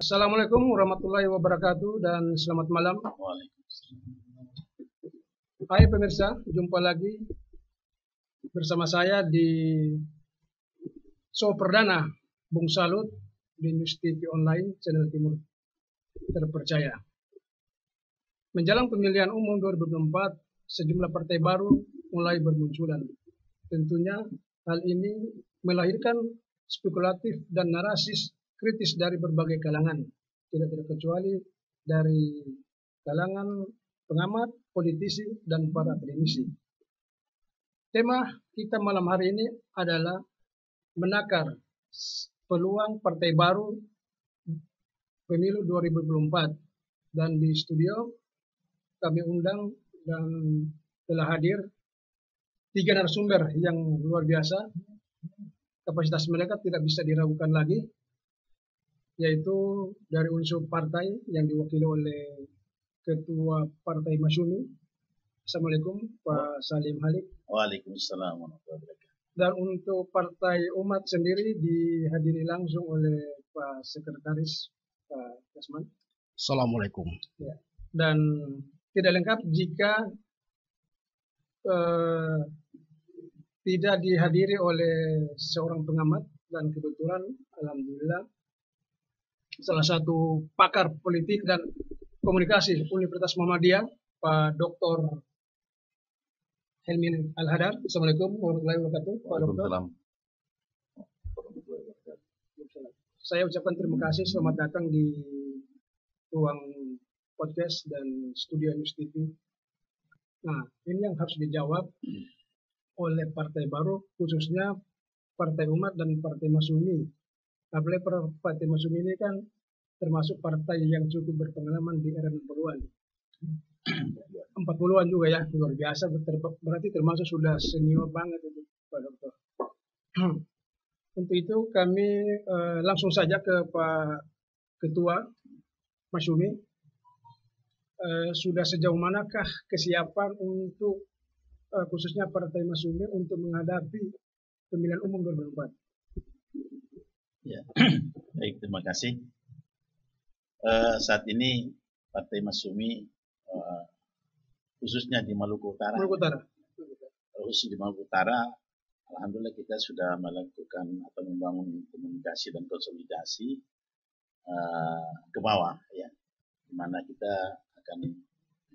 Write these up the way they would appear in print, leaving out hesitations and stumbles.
Assalamualaikum warahmatullahi wabarakatuh dan selamat malam. Hai pemirsa, jumpa lagi bersama saya di show perdana Bung Salud di NEWS TV Online channel Timur Terpercaya. Menjelang pemilihan umum 2024, sejumlah partai baru mulai bermunculan. Tentunya hal ini melahirkan spekulatif dan narasi kritis dari berbagai kalangan, tidak terkecuali dari kalangan pengamat, politisi, dan para akademisi. Tema kita malam hari ini adalah menakar peluang partai baru pemilu 2024. Dan di studio kami undang dan telah hadir tiga narasumber yang luar biasa. Kapasitas mereka tidak bisa diragukan lagi, yaitu dari unsur partai yang diwakili oleh Ketua Partai Masyumi. Assalamualaikum Pak Salim Halik. Waalaikumsalam. Dan untuk Partai Umat sendiri dihadiri langsung oleh Pak Sekretaris Pak Kasman. Assalamualaikum. Ya. Dan tidak lengkap jika tidak dihadiri oleh seorang pengamat, dan kebetulan alhamdulillah salah satu pakar politik dan komunikasi Universitas Muhammadiyah, Pak Dr. Helmin Al-Hadar. Assalamualaikum warahmatullahi wabarakatuh. Pak Dokter. Saya ucapkan terima kasih, selamat datang di ruang podcast dan studio NEWS TV. Nah, ini yang harus dijawab oleh partai baru, khususnya Partai Umat dan Partai Masyumi. Apalagi Partai Masyumi ini kan termasuk partai yang cukup berpengalaman di era 60-an. 40-an juga ya, luar biasa. Berarti termasuk sudah senior banget itu Pak Dokter. Untuk itu kami langsung saja ke Pak Ketua Masyumi. Sudah sejauh manakah kesiapan untuk khususnya Partai Masyumi untuk menghadapi pemilihan umum 2024? Ya, baik, terima kasih. Saat ini Partai Masyumi khususnya di Maluku Utara. Alhamdulillah kita sudah melakukan atau membangun komunikasi dan konsolidasi ke bawah, ya, di mana kita akan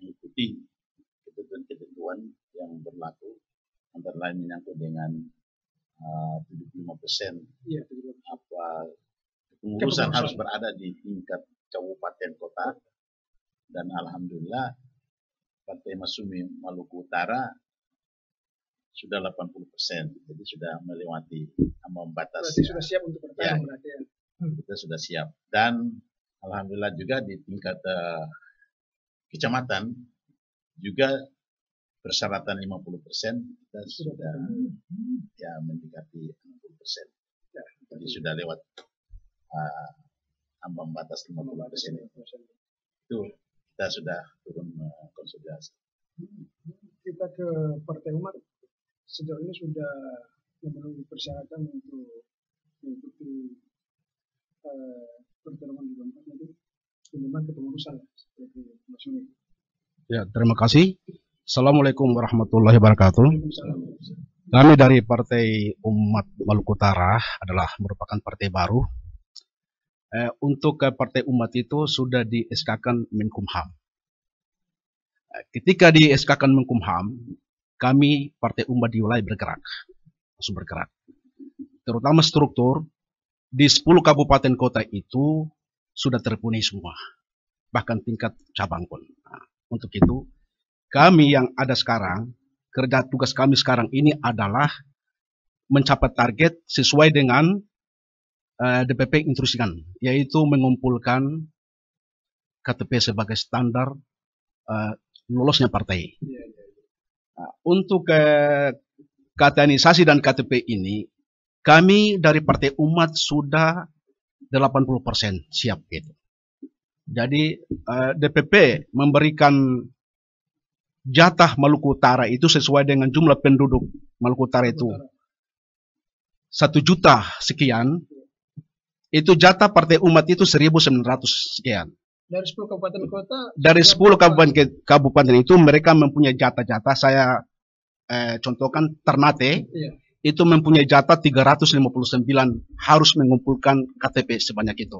mengikuti ketentuan-ketentuan yang berlaku, antara lain menyangkut dengan 75% apa kepengurusan harus berada di tingkat kabupaten kota, dan alhamdulillah Partai Masyumi Maluku Utara sudah 80%, jadi sudah melewati batas. Sudah siap untuk bertarung, ya. Kita sudah siap, dan alhamdulillah juga di tingkat kecamatan juga persyaratan 50% kita sudah ya mendekati 60%, ya, jadi sudah lewat ambang batas 50%. Itu kita sudah turun konsolidasi. Kita ke Partai Umat sejauh ini sudah memenuhi persyaratan untuk mengikuti pertarungan di tempat nanti minimal kepengurusan seperti Masyumi. Ya, terima kasih. Assalamualaikum warahmatullahi wabarakatuh. Kami dari Partai Umat Maluku Utara adalah merupakan partai baru. Untuk Partai Umat itu sudah di SK-kan Minkumham. Ketika di SK-kan Minkumham, kami Partai Umat mulai bergerak, langsung bergerak. Terutama struktur di 10 kabupaten kota itu sudah terpenuhi semua, bahkan tingkat cabang pun. Nah, untuk itu kami yang ada sekarang, kerja tugas kami sekarang ini adalah mencapai target sesuai dengan DPP instruksikan, yaitu mengumpulkan KTP sebagai standar lolosnya partai. Nah, untuk katenisasi dan KTP ini, kami dari Partai Umat sudah 80% siap gitu. Jadi DPP memberikan jatah Maluku Utara itu sesuai dengan jumlah penduduk Maluku Utara itu 1 juta sekian. itu jatah Partai Umat itu 1.900 sekian. Dari 10 kabupaten kota? Dari 10 kabupaten itu mereka mempunyai jatah-jatah. Saya contohkan Ternate, iya, itu mempunyai jatah 359 harus mengumpulkan KTP sebanyak itu.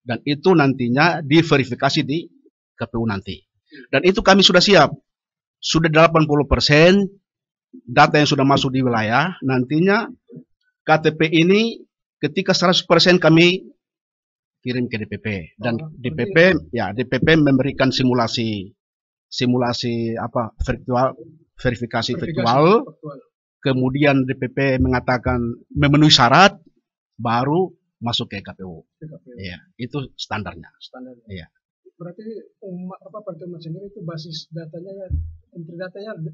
Dan itu nantinya diverifikasi di KPU nanti. Dan itu kami sudah siap. Sudah 80% data yang sudah masuk di wilayah. Nantinya KTP ini ketika 100% kami kirim ke DPP dan DPP ya memberikan simulasi apa virtual, verifikasi virtual. Kemudian DPP mengatakan memenuhi syarat baru masuk ke KPU. Iya, itu standarnya. Iya. Berarti Partai Umat sendiri itu basis datanya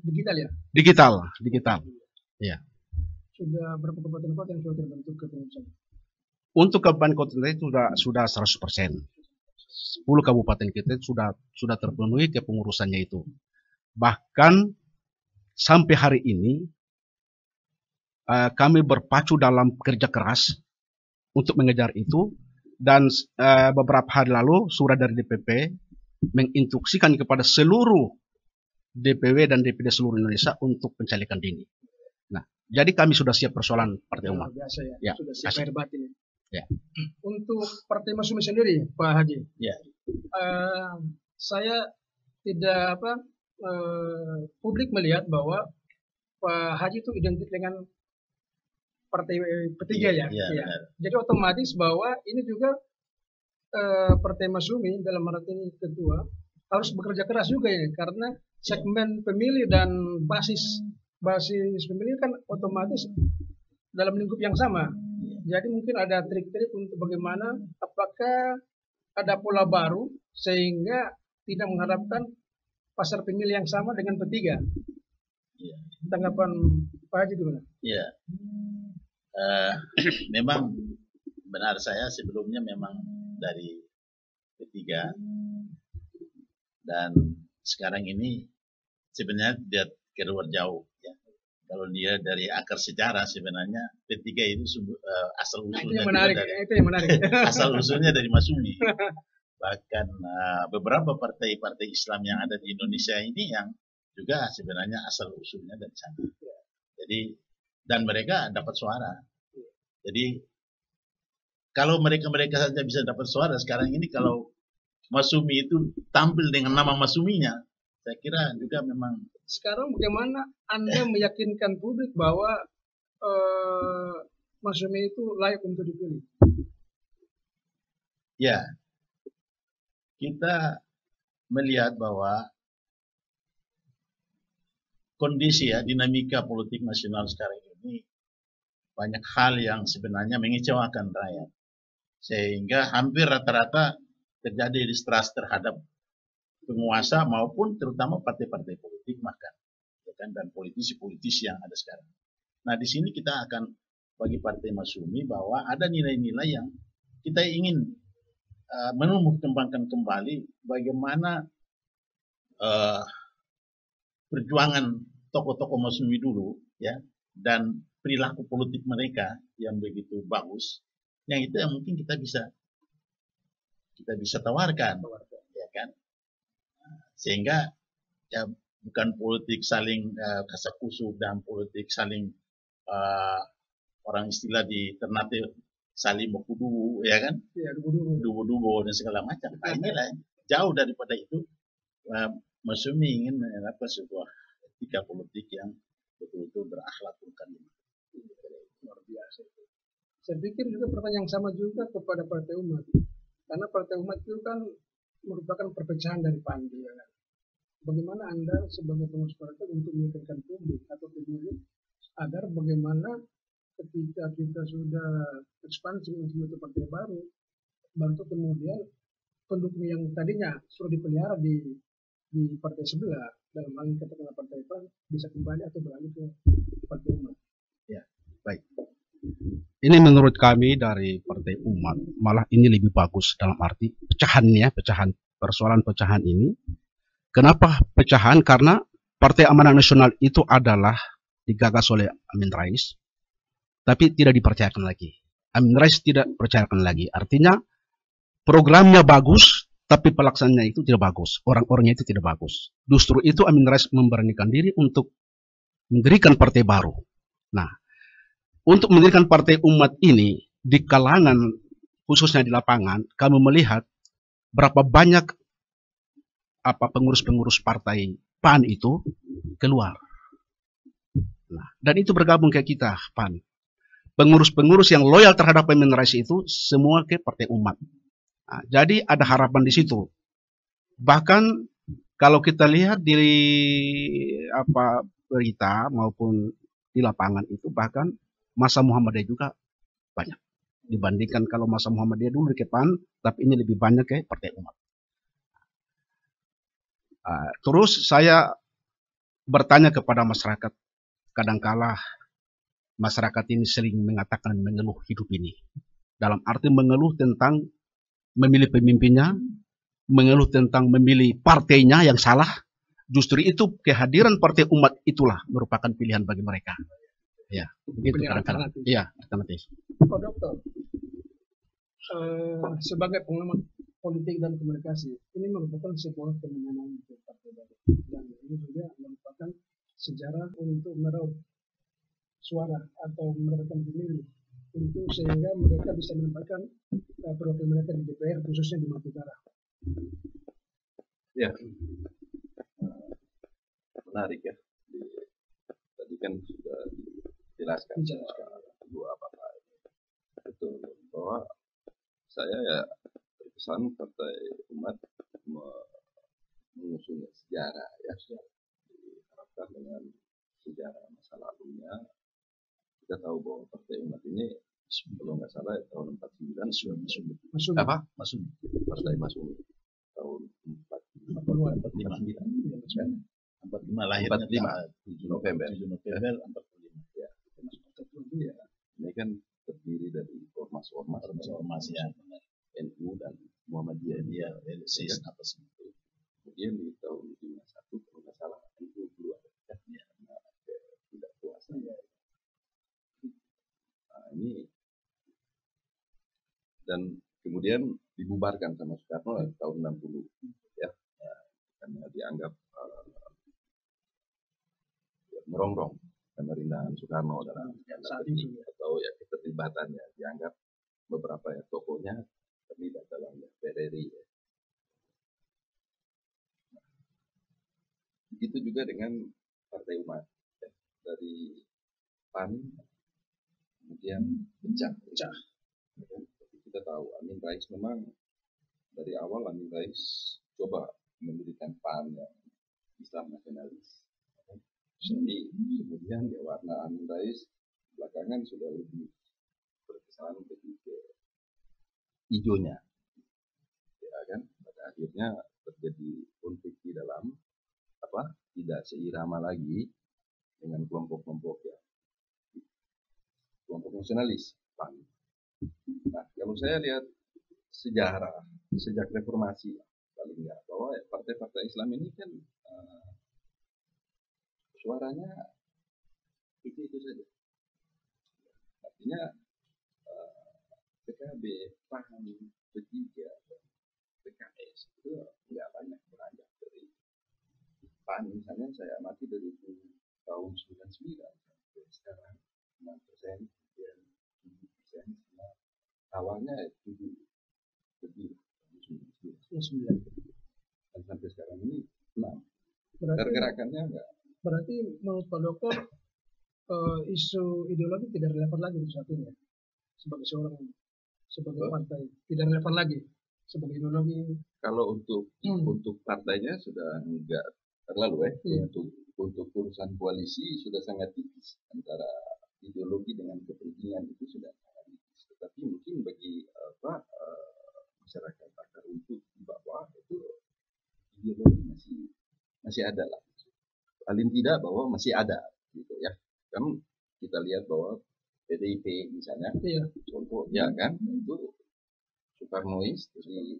digital ya? Digital, digital. Iya. Sudah berapa kabupaten kota yang sudah terbentuk kepengurusan? Untuk kabupaten kota itu sudah 100%. 10 kabupaten kita sudah terpenuhi kepengurusannya itu. Bahkan sampai hari ini kami berpacu dalam kerja keras untuk mengejar itu, dan beberapa hari lalu surat dari DPP menginstruksikan kepada seluruh DPW dan DPD seluruh Indonesia untuk pencalekan dini. Jadi kami sudah siap persoalan Partai Umat. Biasa ya, ya, sudah siap air batin. Ya. Untuk Partai Masyumi sendiri, Pak Haji. Ya. Saya tidak publik melihat bahwa Pak Haji itu identik dengan Partai P3 ya. Ya, ya. Jadi otomatis bahwa ini juga Partai Masyumi dalam arti ketua harus bekerja keras juga ini karena segmen pemilih dan basis pemilih kan otomatis dalam lingkup yang sama. Jadi mungkin ada trik-trik untuk bagaimana apakah ada pola baru sehingga tidak mengharapkan pasar pemilih yang sama dengan P3. Ya. Tanggapan Pak Haji gimana? Iya. Memang benar, saya sebelumnya memang dari P3 dan sekarang ini sebenarnya dia keluar jauh. Kalau dia dari akar sejarah sebenarnya P3 itu asal usulnya dari Masyumi. Bahkan beberapa partai-partai Islam yang ada di Indonesia ini yang juga sebenarnya asal usulnya dari sana. Jadi dan mereka dapat suara. Jadi kalau mereka saja bisa dapat suara sekarang ini, kalau Masyumi itu tampil dengan nama Masyuminya, saya kira juga memang. Sekarang bagaimana Anda meyakinkan publik bahwa Masyumi itu layak untuk dipilih? Ya, kita melihat bahwa kondisi ya, dinamika politik nasional sekarang ini banyak hal yang sebenarnya mengecewakan rakyat. Sehingga hampir rata-rata terjadi distrust terhadap penguasa maupun terutama partai-partai politik dan politisi-politisi yang ada sekarang. Nah, di sini kita akan bagi Partai Masyumi bahwa ada nilai-nilai yang kita ingin menumbuh kembangkan kembali bagaimana perjuangan tokoh-tokoh Masyumi dulu ya, dan perilaku politik mereka yang begitu bagus, yang itu yang mungkin kita bisa tawarkan. Ya kan? Sehingga ya, bukan politik saling kasak kusuk dan politik saling orang istilah di Ternate saling berkudu ya kan, ya, dubu-dubu dan segala macam. Nah, inilah jauh daripada itu Masyumi ingin menerapkan sebuah etika politik yang betul-betul berakhlakul karimah. Luar biasa. Saya pikir juga pertanyaan sama juga kepada Partai Umat, karena Partai Umat itu kan merupakan perpecahan dari PAN. Bagaimana Anda sebagai pengurus partai untuk meyakinkan publik atau pemilih agar bagaimana ketika kita sudah ekspansi untuk partai baru, bantu kemudian pendukung yang tadinya sudah dipelihara di partai sebelah dalam hal katakanlah partai PAN bisa kembali atau beralih ke Partai Umat. Ya, baik. Ini menurut kami dari Partai Umat malah ini lebih bagus dalam arti pecahannya, persoalan pecahan ini. Kenapa pecahan? Karena Partai Amanat Nasional itu adalah digagas oleh Amien Rais, tapi tidak dipercayakan lagi. Amien Rais tidak percayakan lagi. Artinya programnya bagus, tapi pelaksananya itu tidak bagus. Orang-orangnya itu tidak bagus. Justru itu Amien Rais memberanikan diri untuk mendirikan partai baru. Nah, untuk mendirikan Partai Umat ini, di kalangan, khususnya di lapangan, kami melihat berapa banyak pengurus-pengurus partai PAN itu keluar. Nah, dan itu bergabung ke kita, PAN. Pengurus-pengurus yang loyal terhadap Amien Rais itu semua ke Partai Umat. Nah, jadi ada harapan di situ. Bahkan kalau kita lihat di berita maupun di lapangan itu, bahkan masa Muhammadiyah juga banyak dibandingkan kalau masa Muhammadiyah dulu ke PAN, tapi ini lebih banyak ke Partai Umat. Terus saya bertanya kepada masyarakat, kadangkala masyarakat ini sering mengatakan mengeluh hidup ini, dalam arti mengeluh tentang memilih pemimpinnya, mengeluh tentang memilih partainya yang salah. Justru itu kehadiran Partai Umat itulah merupakan pilihan bagi mereka. Ya, begitu kadang-kadang. Iya, Pak Dokter, sebagai pengamat politik dan komunikasi, ini merupakan sebuah fenomena untuk partai baru, dan ini juga merupakan sejarah untuk meraup suara atau merebutkan pemilih, untuk sehingga mereka bisa menempatkan perwakilan mereka di DPR, khususnya di Maluku Utara. Ya, menarik ya. Tadi kan sudah dijelaskan dua bapak itu bahwa saya ya terkesan Partai Umat mengusung sejarah ya, diharapkan dengan sejarah masa lalunya. Kita tahu bahwa Partai Umat ini kalau nggak salah tahun 49 apa? Masyumi. Partai Masyumi tahun 45 lahir 7 November 45 ya. Ya. Ini kan terdiri dari ormas-ormas ya, NU dan Muhammadiyah dia LSI apa semacam. Kemudian di tahun 51 kalau nggak salah NU keluar ya, tidak puasa ya. Ini dan kemudian dibubarkan sama Soekarno tahun 60 ya, karena dianggap merongrong pemerintahan Soekarno dalam atau ya keterlibatannya, dianggap beberapa ya tokohnya terlibat dalam PDIP ya. Begitu juga dengan Partai Umat ya. Dari PAN kemudian pecah. Kita tahu Amien Rais memang dari awal Amien Rais coba mendirikan PAN yang Islam nasionalis. Jadi kemudian ya warna Amien Rais belakangan sudah lebih berkesan lebih ke hijaunya, ya kan? Pada akhirnya terjadi konflik di dalam apa? Tidak seirama lagi dengan kelompok-kelompok ya. Kelompok nasionalis PAN. Nah, kalau saya lihat sejarah sejak reformasi paling nggak, bahwa partai-partai Islam ini kan suaranya itu saja. Artinya PKB, PAN, P3, PKS itu nggak banyak beranjak dari PAN. Misalnya saya amati dari tahun 99 sampai sekarang 6%, kemudian 7%, awalnya 7 lebih, 9, dan sampai sekarang ini 6. Pergerakannya enggak. Berarti menurut Pak Dokter isu ideologi tidak relevan lagi untuk saat ini ya? Sebagai seorang, sebagai partai tidak relevan lagi sebagai ideologi. Kalau untuk partainya sudah enggak terlalu ya. Untuk urusan koalisi sudah sangat tipis antara ideologi dengan kepentingan itu sudah terjadi, tetapi mungkin bagi masyarakat akar rumput di bawah itu ideologi masih ada lah, paling tidak bahwa masih ada gitu ya. Kan kita lihat bahwa PDIP misalnya contoh ya kan, itu Soekarnois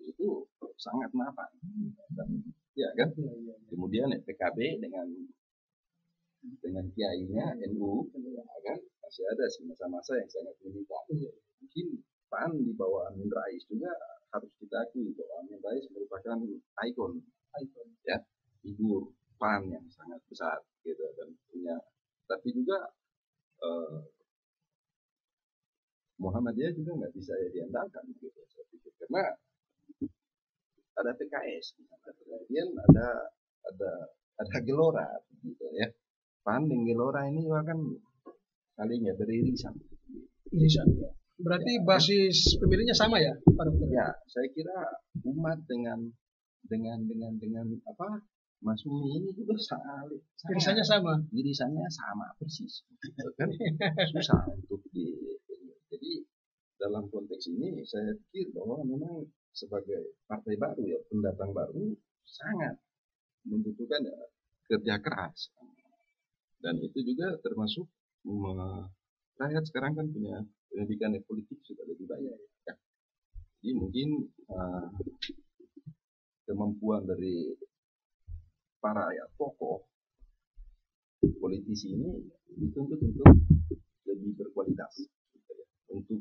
itu sangat mapan ya kan. Kemudian PKB dengan kiainya NU kan masih ada sih masa-masa yang sangat militan. mungkin PAN di bawah Amien Rais juga harus kita akui bahwa Amien Rais merupakan ikon ya, figur PAN yang sangat besar gitu, dan punya, tapi juga Muhammadiyah juga nggak bisa diandalkan gitu saya pikir, karena ada PKS, kemudian ada Gelora gitu ya. PAN dan Gelora ini juga kan kalinya beririsan. Irisan ya. Berarti ya, basis pemilihnya sama ya, Pak Dokter? Ya, saya kira Umat dengan apa? Masyumi ini juga saling. Irisannya sama. Irisannya sama persis. Gitu, kan? Susah untuk di. Jadi dalam konteks ini saya pikir bahwa memang sebagai partai baru ya, pendatang baru sangat membutuhkan ya, kerja keras, dan itu juga termasuk rakyat sekarang kan punya pendidikan politik sudah lebih banyak ya. Jadi mungkin kemampuan dari para ya, tokoh politisi ini dituntut untuk lebih berkualitas ya, untuk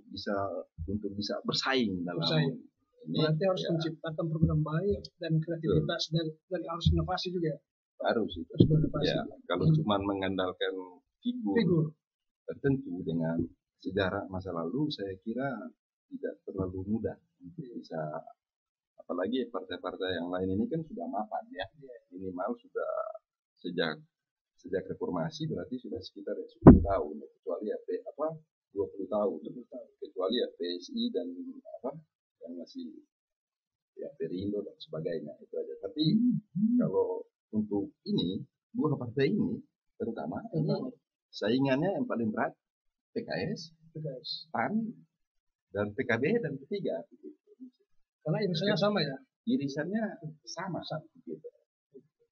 bisa bersaing dalam berarti harus ya, menciptakan program baik dan kreativitas dan harus inovasi juga. Harus itu. Ya, kalau cuma mengandalkan figur tertentu dengan sejarah masa lalu, saya kira tidak terlalu mudah bisa. Apalagi partai-partai yang lain ini kan sudah mapan ya. Minimal sudah sejak reformasi berarti sudah sekitar 10 tahun, kecuali ya, 20 tahun, kecuali ya PSI dan apa? Yang masih ya Perindo dan sebagainya itu aja. Tapi kalau untuk ini dua partai ini terutama ini saingannya yang paling berat PKS, PAN dan PKB dan ketiga. Karena irisannya sama ya. Irisannya sama gitu.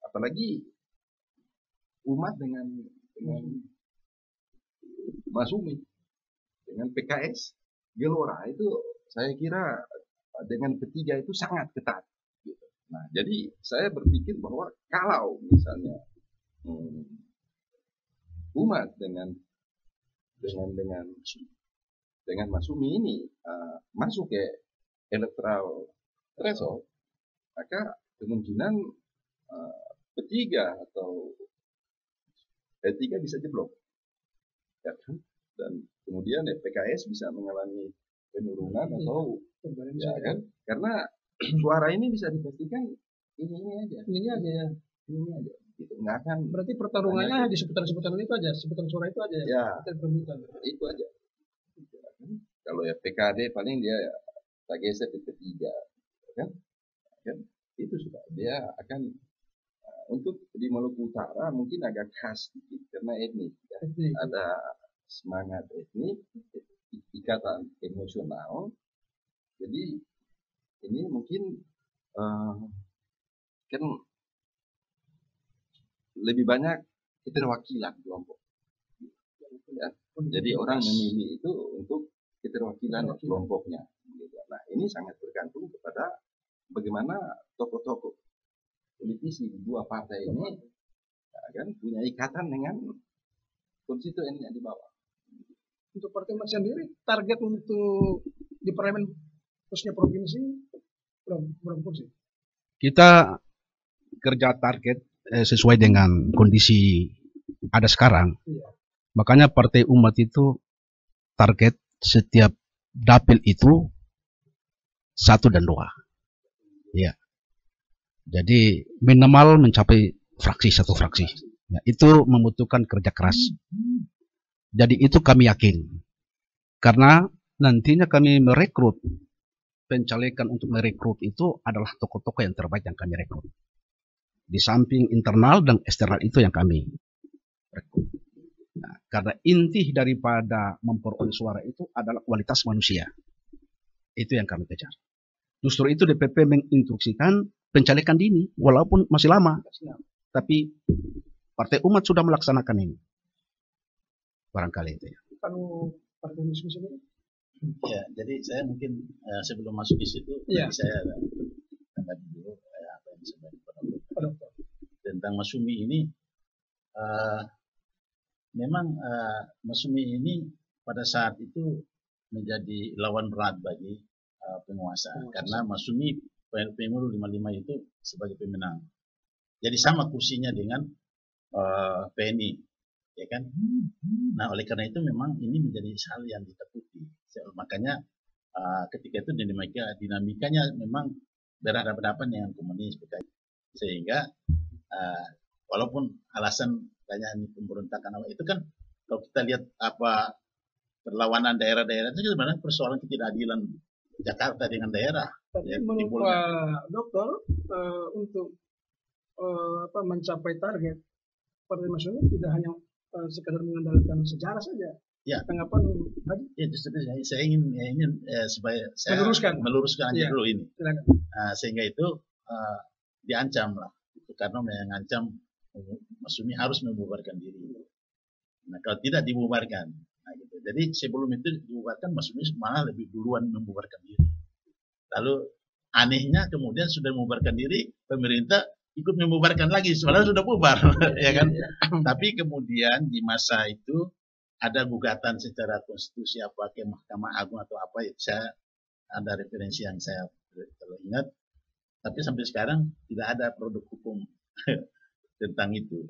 Apalagi Umat dengan Masyumi dengan PKS Gelora itu. Saya kira dengan ketiga itu sangat ketat. Gitu. Nah, jadi saya berpikir bahwa kalau misalnya Umat dengan Masyumi ini masuk ke electoral threshold, maka kemungkinan ketiga atau tiga bisa jeblok, ya kan? Dan kemudian ya, PKS bisa mengalami penurunan atau ya, kan? Karena suara ini bisa dipastikan ini aja gitu, nggak akan berarti pertarungannya di seputaran itu aja, seputaran suara itu aja ya, itu aja ya, kan? Kalau ya PKD paling dia ya, tak geser di ketiga kan itu sudah dia akan untuk di Maluku Utara mungkin agak khas sedikit karena etnik ya. Ada semangat etnik, ikatan emosional, jadi ini mungkin kan lebih banyak keterwakilan kelompok ya. Jadi orang memilih itu untuk keterwakilan kelompoknya. Nah ini sangat bergantung kepada bagaimana tokoh-tokoh politisi di dua partai ini ya, kan punya ikatan dengan konstituennya di bawah. Untuk Partai Umat sendiri, target untuk di parlemen khususnya provinsi berapa kursi? Kita kerja target sesuai dengan kondisi ada sekarang. Iya. Makanya Partai Umat itu target setiap dapil itu 1 dan 2. Ya. Jadi minimal mencapai satu fraksi. Ya, itu membutuhkan kerja keras. Jadi itu kami yakin, karena nantinya kami merekrut, pencalekan untuk merekrut itu adalah tokoh-tokoh yang terbaik yang kami rekrut. Di samping internal dan eksternal itu yang kami rekrut. Nah, karena inti daripada memperoleh suara itu adalah kualitas manusia. Itu yang kami kejar. Justru itu DPP menginstruksikan pencalekan dini, walaupun masih lama. Tapi Partai Umat sudah melaksanakan ini. Barangkali itu ya. Kalau Partai Masyumi sendiri? Ya, jadi saya mungkin sebelum masuk di situ, ya. Saya tanggapi dulu apa yang disampaikan Pak Dokter tentang Masyumi ini. Memang Masyumi ini pada saat itu menjadi lawan berat bagi penguasa. Karena Masyumi PMU 55 itu sebagai pemenang. Jadi sama kursinya dengan PNI, ya kan? Nah, oleh karena itu memang ini menjadi hal yang ditakuti. Makanya ketika itu dinamikanya memang berhadapan-hadapan dengan komunis PKB. Sehingga walaupun alasan tanyaan pemberontakan awal itu kan, kalau kita lihat apa perlawanan daerah-daerah itu sebenarnya persoalan ketidakadilan Jakarta dengan daerah. Tapi ya, menurut Pak Dokter untuk mencapai target Partai Masyumi tidak hanya sekadar mengandalkan sejarah saja. Ya, tanggapan tadi? Ya, justru saya ingin supaya saya meluruskan aja dulu ini. Sehingga itu diancam lah, karena mengancam Masyumi harus membubarkan diri. Nah, kalau tidak dibubarkan, nah, gitu. Jadi sebelum itu dibubarkan, Masyumi malah lebih duluan membubarkan diri. Lalu anehnya kemudian sudah membubarkan diri, pemerintah ikut membubarkan lagi, sebenarnya sudah bubar, ya kan? Tapi kemudian di masa itu ada gugatan secara konstitusi apa ke Mahkamah Agung atau apa, itu saya ada referensi yang saya ingat, tapi sampai sekarang tidak ada produk hukum tentang itu,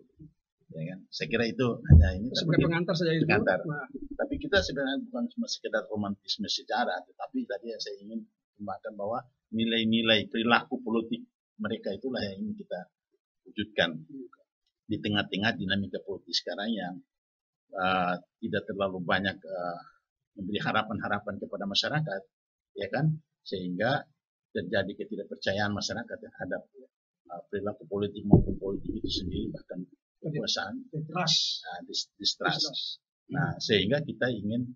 ya kan? Saya kira itu hanya ini sebagai pengantar saja itu. Nah, tapi kita sebenarnya bukan cuma sekedar romantisme sejarah, tetapi tadi saya ingin kembangkan bahwa nilai-nilai perilaku politik mereka itulah yang ingin kita wujudkan di tengah-tengah dinamika politik sekarang yang tidak terlalu banyak memberi harapan-harapan kepada masyarakat, ya kan, sehingga terjadi ketidakpercayaan masyarakat terhadap perilaku politik maupun politik itu sendiri, bahkan kekuasaan, distrust. Nah, sehingga kita ingin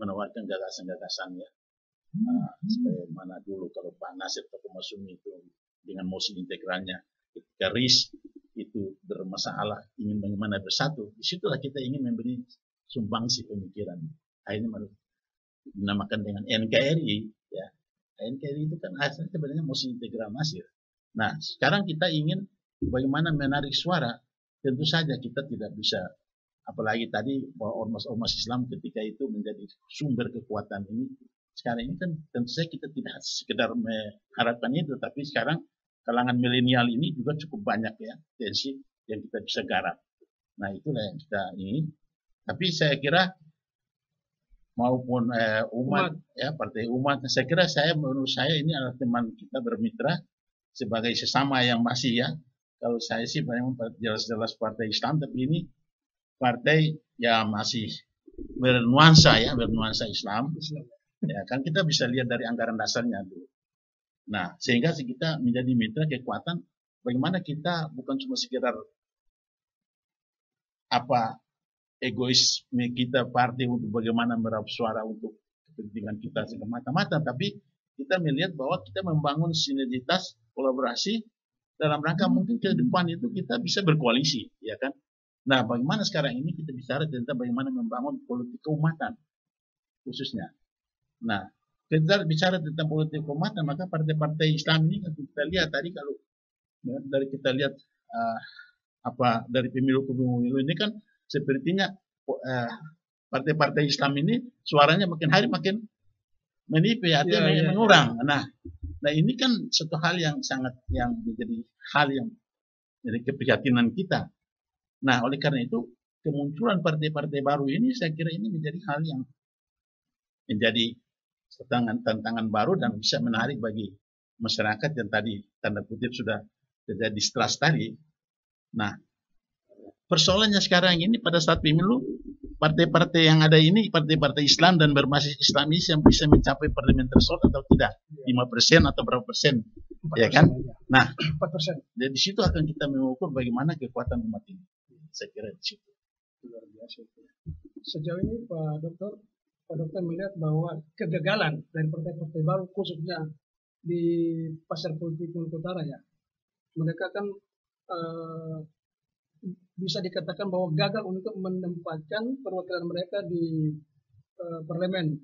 menawarkan gagasan-gagasan, ya, supaya mana dulu kalau Pak Nasir atau Masyumi itu dengan mosi integralnya, ketika RIS itu bermasalah, ingin bagaimana bersatu, disitulah kita ingin memberi sumbangsi pemikiran. Akhirnya dinamakan dengan NKRI, ya. NKRI itu kan asalnya sebenarnya mosi integral Nasir. Nah, sekarang kita ingin bagaimana menarik suara. Tentu saja kita tidak bisa, apalagi tadi bahwa ormas-ormas Islam ketika itu menjadi sumber kekuatan ini. Sekarang ini kan tentu saja kita tidak sekedar mengharapkan itu, tapi sekarang kalangan milenial ini juga cukup banyak, ya, tensi yang kita bisa garap. Nah, itulah yang kita ini. Tapi saya kira maupun umat, ya, Partai Umat, saya kira menurut saya ini adalah teman kita bermitra sebagai sesama yang masih, ya. Kalau saya sih memang jelas-jelas Partai Islam, tapi ini partai yang masih bernuansa, ya, bernuansa Islam. Ya, kan kita bisa lihat dari anggaran dasarnya dulu. Nah, sehingga kita menjadi mitra kekuatan, bagaimana kita bukan cuma sekedar apa egoisme kita partai untuk bagaimana meraup suara untuk kepentingan kita semata-mata, tapi kita melihat bahwa kita membangun sinergitas, kolaborasi dalam rangka mungkin ke depan itu kita bisa berkoalisi, ya kan? Nah, bagaimana sekarang ini kita bicara tentang bagaimana membangun politik keumatan khususnya. Nah, kita bicara tentang politik keumatan, maka partai-partai Islam ini kita lihat tadi, kalau dari kita lihat dari pemilu ke pemilu ini kan sepertinya partai-partai Islam ini suaranya makin hari makin menipis atau mengurang. Nah, ini kan satu hal yang sangat menjadi hal yang dari keprihatinan kita. Nah, oleh karena itu kemunculan partai-partai baru ini saya kira ini menjadi hal yang menjadi tantangan baru dan bisa menarik bagi masyarakat yang tadi tanda kutip sudah terjadi distrust tadi. Nah, persoalannya sekarang ini pada saat pemilu, partai-partai yang ada ini, partai-partai Islam dan berbasis Islamis yang bisa mencapai parliamentary threshold atau tidak, 5% atau berapa persen, ya kan? Nah, 4%. Jadi di situ akan kita mengukur bagaimana kekuatan umat ini. Saya kira di situ. Luar biasa. Sejauh ini Pak Dokter melihat bahwa kegagalan dari partai-partai baru khususnya di pasar politik Maluku Utara, ya, mereka kan bisa dikatakan bahwa gagal untuk menempatkan perwakilan mereka di parlemen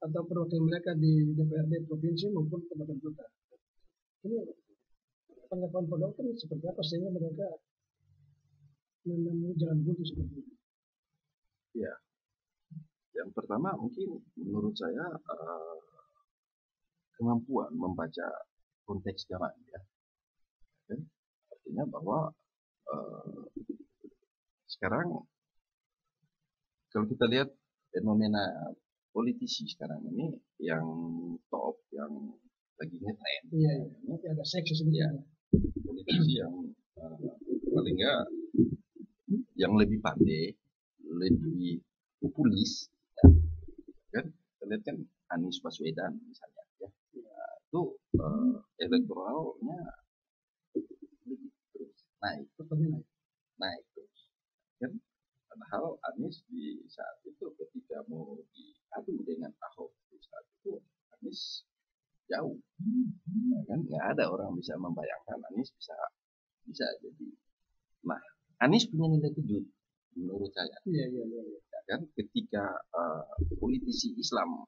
atau perwakilan mereka di DPRD provinsi maupun kabupaten kota. Ini tanggapan Pak Dokter seperti apa sehingga mereka menemui jalan buntu seperti ini? Ya. Yang pertama mungkin menurut saya kemampuan membaca konteks zaman, ya. Artinya bahwa sekarang kalau kita lihat fenomena politisi sekarang ini yang top, yang lagi ngetren, ya, nanti ada seksis gitu ya. Politisi yang paling enggak yang lebih pandai, lebih populis, ya. Kan kita lihat kan Anies Baswedan misalnya, ya, ya itu elektoralnya terus naik, naik, naik terus, kan. Padahal Anies di saat itu ketika mau diadu dengan Ahok di saat itu Anies jauh, nah, kan nggak ada orang bisa membayangkan Anies bisa jadi. Nah, Anies punya nilai kejut menurut saya. Ya, kan ketika politisi Islam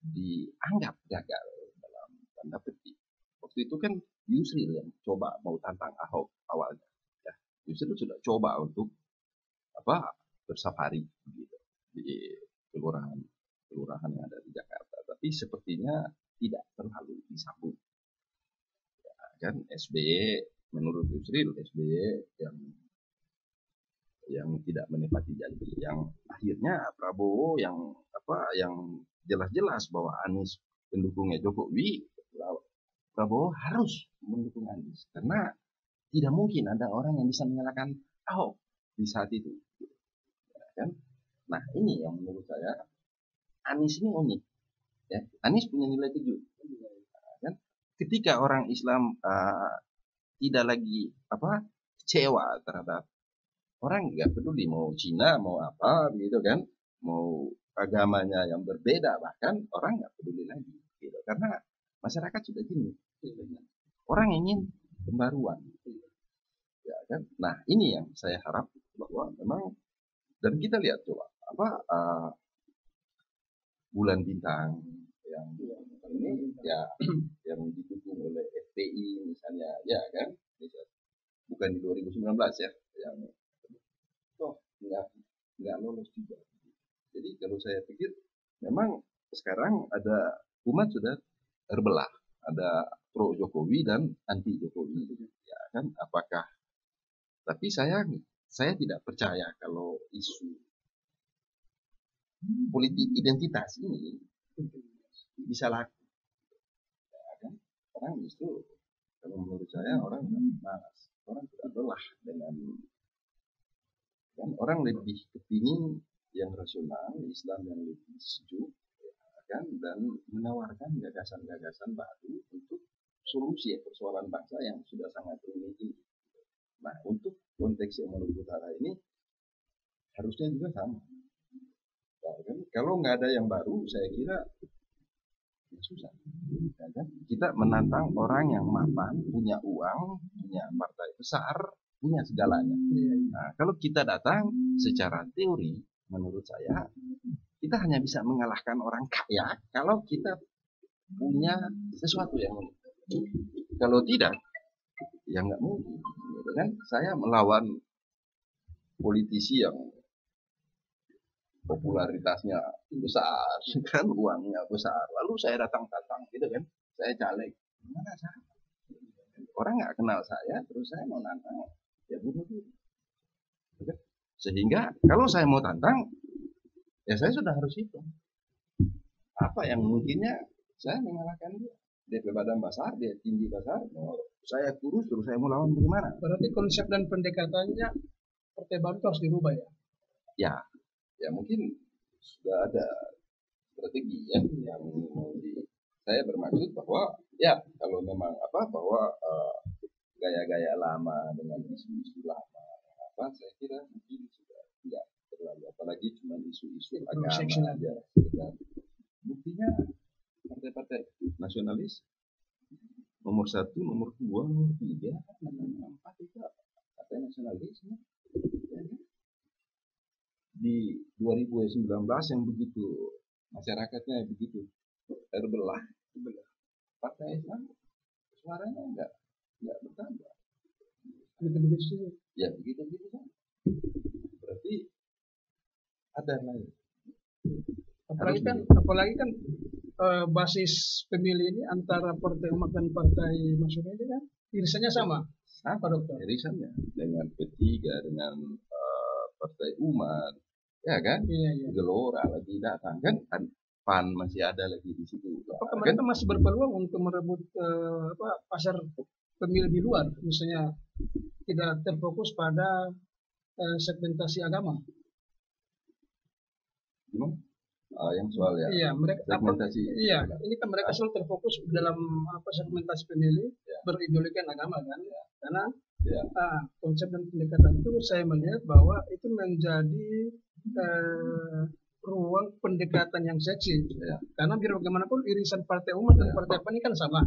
dianggap gagal dalam tanda petik. Waktu itu kan Yusril yang coba mau tantang Ahok awalnya. Ya, Yusril sudah coba untuk apa bersafari gitu di kelurahan yang ada di Jakarta, tapi sepertinya tidak terlalu disambut, ya, kan. SBY menurut Yusril, SBY yang tidak menepati janji, yang akhirnya Prabowo yang apa yang jelas-jelas bahwa Anies pendukungnya Jokowi, Prabowo harus mendukung Anies karena tidak mungkin ada orang yang bisa menyalahkan Ahok di saat itu, ya, kan. Nah, ini yang menurut saya Anies ini unik, ya. Anies punya nilai kejut, kan. Ketika orang Islam tidak lagi apa kecewa terhadap orang, nggak peduli mau Cina mau apa gitu kan, mau agamanya yang berbeda bahkan orang nggak peduli lagi gitu, karena masyarakat sudah gini, orang ingin pembaruan, ya, kan. Nah, ini yang saya harap bahwa memang, dan kita lihat coba apa bulan bintang yang ini ya yang didukung oleh FPI misalnya, ya, kan, bukan di 2019 ya, yang toh nggak lolos juga. Jadi kalau saya pikir memang sekarang ada umat sudah terbelah, ada pro Jokowi dan anti Jokowi, ya, kan. Apakah, tapi saya tidak percaya kalau isu politik identitas ini bisa laku, ya, kan? Orang justru kalau menurut saya orang malas, orang tidak lelah dengan, kan, orang lebih kepingin yang rasional, Islam yang lebih sejuk, ya, kan, dan menawarkan gagasan-gagasan baru untuk solusi persoalan bangsa yang sudah sangat rumit ini. Nah, untuk konteks yang Maluku Utara ini harusnya juga sama. Ya, kan? Kalau nggak ada yang baru, saya kira ya susah. Ya, kan? Kita menantang orang yang mapan, punya uang, punya partai besar, punya segalanya. Nah, kalau kita datang secara teori, menurut saya kita hanya bisa mengalahkan orang kaya kalau kita punya sesuatu yang unik. Kalau tidak, ya nggak mungkin. Dengan saya melawan politisi yang popularitasnya besar, kan, uangnya besar, lalu saya datang gitu kan, saya caleg, mana saya, orang nggak kenal saya, terus saya mau nantang, ya bunuh diri. Sehingga kalau saya mau tantang, ya saya sudah harus hitung apa yang mungkinnya saya mengalahkan dia. Dia badan besar, dia tinggi besar, saya kurus, terus saya mau lawan bagaimana? Berarti konsep dan pendekatannya Partai Baru harus dirubah, ya? Ya, ya mungkin sudah ada strategi, ya, yang mau di. Saya bermaksud bahwa ya kalau memang apa bahwa gaya-gaya lama dengan isu-isu lama apa, saya kira mungkin sudah tidak terlalu, apalagi cuma isu-isu agama aja. Buktinya partai-partai nasionalis nomor 1, nomor 2, nomor 3, nomor 4 juga partai nasionalis, ya, kan? Di 2019 yang begitu masyarakatnya begitu terbelah, partai Islam suaranya enggak bertambah, begitu-begitu, berarti ada lain. Apalagi kan basis pemilih ini antara Partai Umat dan Partai Masyumi ini kan irisannya sama. Apa dokter? Irisannya dengan P3, dengan Partai Umat, ya kan? Iya. Gelora lagi datang kan? PAN masih ada lagi di situ. Apakah mereka masih berpeluang untuk merebut pasar pemilih di luar, misalnya tidak terfokus pada segmentasi agama? Yang soal ya, ini kan mereka selalu terfokus dalam segmentasi pemilih berideologikan agama kan, karena konsep dan pendekatan itu saya melihat bahwa itu menjadi ruang pendekatan yang seksi, karena biar bagaimanapun irisan Partai Umat dan Partai PAN ini kan sama,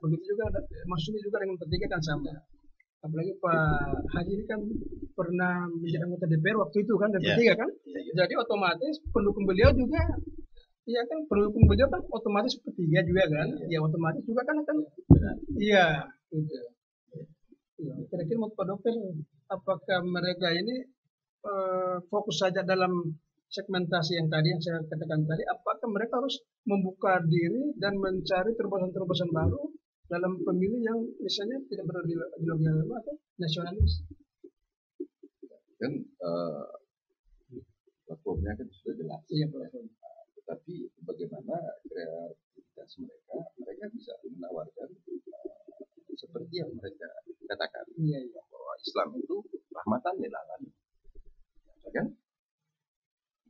begitu juga ada maksudnya juga dengan P3 kan sama. Apalagi Pak Haji ini kan pernah menjadi anggota DPR waktu itu kan, dan P3 kan, jadi otomatis pendukung beliau juga, iya kan, pendukung beliau kan otomatis P3 juga kan, ya otomatis juga kan akan, iya, gitu. Kira-kira menurut Pak Dokter, apakah mereka ini fokus saja dalam segmentasi yang tadi yang saya katakan tadi, apakah mereka harus membuka diri dan mencari terobosan-terobosan baru dalam pemilih yang misalnya tidak berideologi agama atau nasionalis? Kan platformnya kan sudah jelas. Iya, platform. Tetapi bagaimana kreativitas mereka bisa menawarkan seperti yang mereka katakan. Iya. Bahwa Islam itu rahmatan lil alamin. Kan?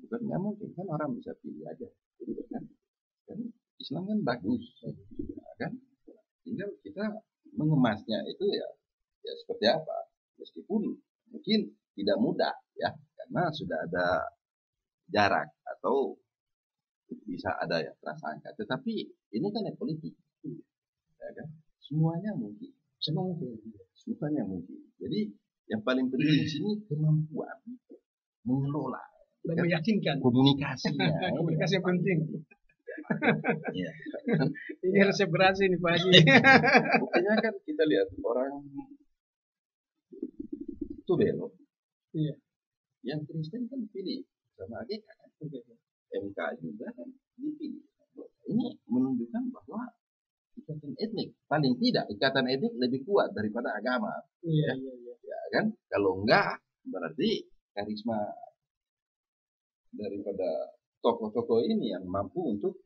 Bukan nggak mungkin kan orang bisa pilih aja, kan? Islam kan bagus, kan? Tinggal kita mengemasnya itu ya seperti apa, meskipun mungkin tidak mudah ya, karena sudah ada jarak atau bisa ada ya prasangka, tetapi ini kan yang politik ya kan, semuanya mungkin. Jadi yang paling penting di sini kemampuan mengelola dan meyakinkan komunikasinya. Komunikasi yang penting. Ya. Ini harus berhasil nih Pak Haji. Buktinya kan kita lihat orang itu belok. Iya. Yang Kristen kan pilih sama AGK kan, MK juga kan dipilih. Ini menunjukkan bahwa ikatan etnik, paling tidak ikatan etnik lebih kuat daripada agama. Iya. Ya kan? Kalau enggak berarti karisma daripada tokoh-tokoh ini yang mampu untuk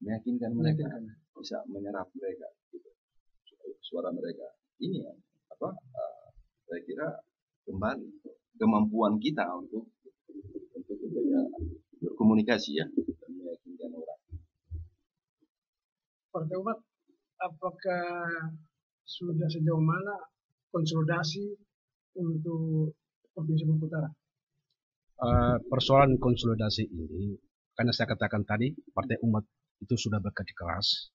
meyakinkan mereka, bisa menyerap mereka, gitu. Suara mereka. Ini ya, saya kira kembali kemampuan kita untuk berkomunikasi ya, dan meyakinkan orang. Partai Umat, apakah sudah sejauh mana konsolidasi untuk Provinsi Maluku Utara? Persoalan konsolidasi ini, karena saya katakan tadi, Partai Umat itu sudah bekerja keras.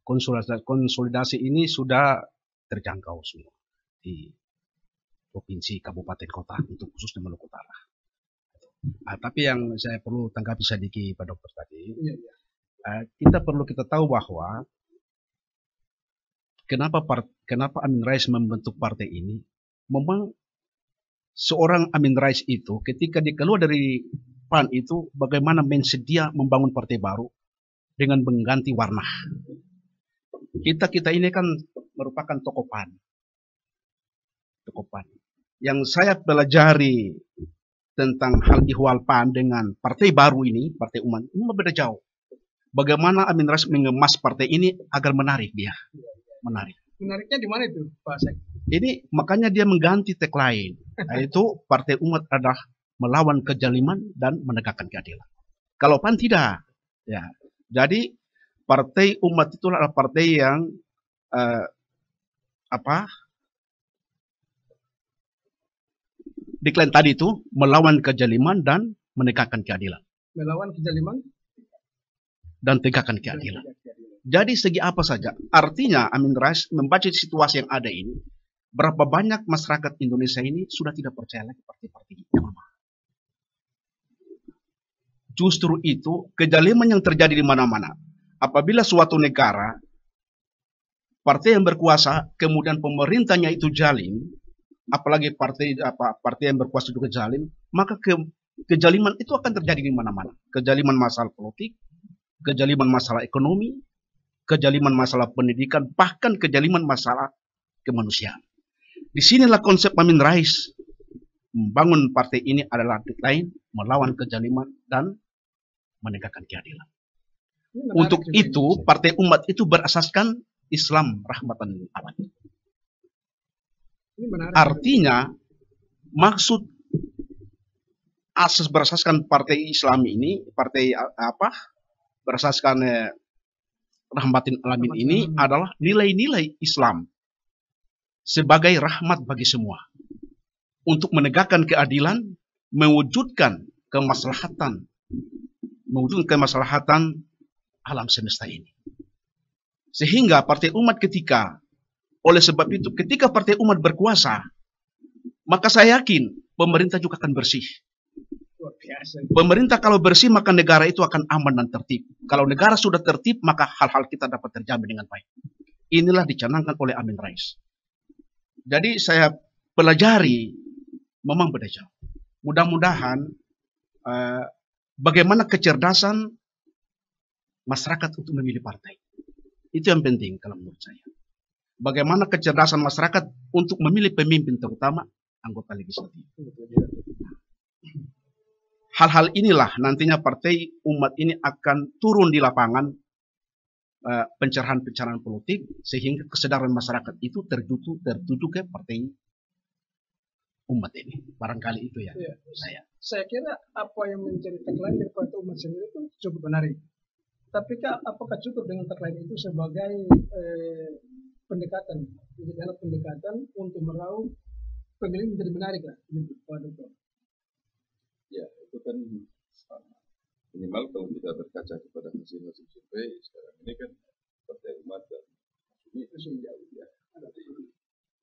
Konsolidasi ini sudah terjangkau semua di provinsi, kabupaten, kota, untuk khusus di Maluku Utara. Tapi yang saya perlu tanggapi sedikit Pak Dokter tadi, kita perlu tahu bahwa kenapa Amien Rais membentuk partai ini. Memang seorang Amien Rais itu ketika dikeluar dari PAN itu bagaimana mensedia membangun partai baru dengan mengganti warna. Kita ini kan merupakan tokoh PAN. Yang saya pelajari tentang hal ihwal PAN dengan partai baru ini, Partai Umat, ini berbeda jauh. Bagaimana Amien Rais mengemas partai ini agar menarik dia. Menarik. Menariknya di mana itu, Pak Sek? Ini makanya dia mengganti tagline, yaitu Partai Umat adalah melawan kejaliman dan menegakkan keadilan. Kalau PAN tidak, ya. Jadi Partai Umat itu adalah partai yang diklaim tadi itu melawan kejaliman dan menegakkan keadilan. Melawan kejaliman dan tegakkan keadilan. Jadi segi apa saja, artinya Amien Rais membaca situasi yang ada ini, berapa banyak masyarakat Indonesia ini sudah tidak percaya lagi partai-partai yang lama. Justru itu kejaliman yang terjadi di mana-mana. Apabila suatu negara, partai yang berkuasa, kemudian pemerintahnya itu jalim, apalagi partai yang berkuasa juga jalim, maka Kejaliman itu akan terjadi di mana-mana. Kejaliman masalah politik, kejaliman masalah ekonomi, kejaliman masalah pendidikan, bahkan kejaliman masalah kemanusiaan. Disinilah konsep Amien Rais membangun partai ini adalah lain melawan kejaliman dan menegakkan keadilan. Untuk itu, Partai Umat itu berasaskan Islam rahmatan lil alamin. Artinya, maksud asas berasaskan partai Islam ini, partai apa berasaskan rahmatin alamin ini adalah nilai-nilai Islam sebagai rahmat bagi semua untuk menegakkan keadilan, mewujudkan kemaslahatan alam semesta ini. Sehingga Partai Umat ketika Partai Umat berkuasa, maka saya yakin pemerintah juga akan bersih. Pemerintah kalau bersih, maka negara itu akan aman dan tertib. Kalau negara sudah tertib, maka hal-hal kita dapat terjamin dengan baik. Inilah dicanangkan oleh Amien Rais. Jadi saya pelajari memang beda jauh. Mudah-mudahan bagaimana kecerdasan masyarakat untuk memilih partai. Itu yang penting kalau menurut saya. Bagaimana kecerdasan masyarakat untuk memilih pemimpin, terutama anggota legislatif. Hal-hal inilah nantinya Partai Umat ini akan turun di lapangan pencerahan-pencerahan politik sehingga kesadaran masyarakat itu tertuju ke Partai Umat ini. Barangkali itu ya. Saya kira apa yang menjadi tagline dari Partai Umat sendiri itu cukup menarik. Tapi apakah cukup dengan tagline itu sebagai pendekatan, adalah pendekatan untuk meraup pemilih menjadi menarik lah? Ya, itu kan sama. Minimal kalau kita berkaca kepada masing-masing survei sekarang ini kan Partai Umat dan Masyumi itu sudah jauh ya. Jadi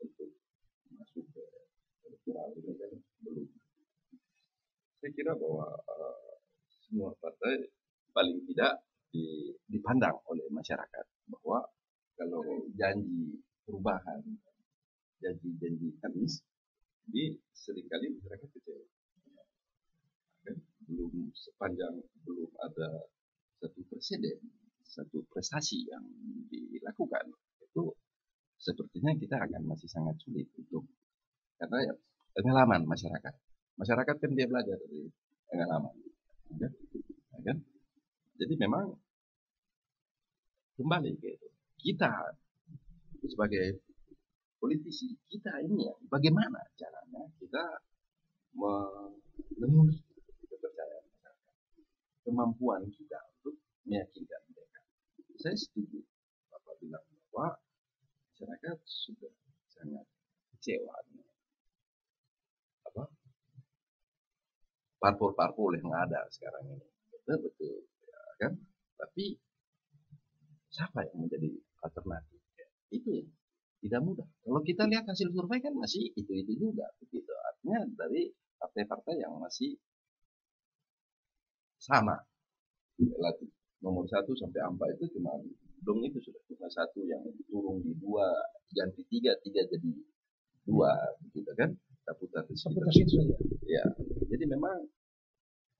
untuk masuk ke elektoral ini kan belum. Saya kira bahwa semua partai paling tidak dipandang oleh masyarakat bahwa kalau janji perubahan, janji Anies, jadi seringkali masyarakat kecewa. Belum ada satu presiden, satu prestasi yang dilakukan, itu sepertinya kita akan masih sangat sulit untuk, karena ya pengalaman masyarakat kan dia belajar dari pengalaman, kan? Jadi memang kembali ke itu, kita sebagai politisi kita ini ya, bagaimana caranya kita menemui kemampuan kita untuk meyakinkan mereka. Saya setuju Bapak bilang bahwa masyarakat sudah sangat kecewa dengan parpol-parpol yang ada sekarang ini. Betul-betul ya, kan? Tapi siapa yang menjadi alternatif? Itu ya, tidak mudah. Kalau kita lihat hasil survei kan masih itu-itu juga, begitu. Artinya dari partai-partai yang masih sama relatif nomor 1 sampai 4 itu cuma dong, itu sudah cuma 1 yang turun di 2 ganti 3 jadi 2 gitu kan, putar ke sini ya. Jadi memang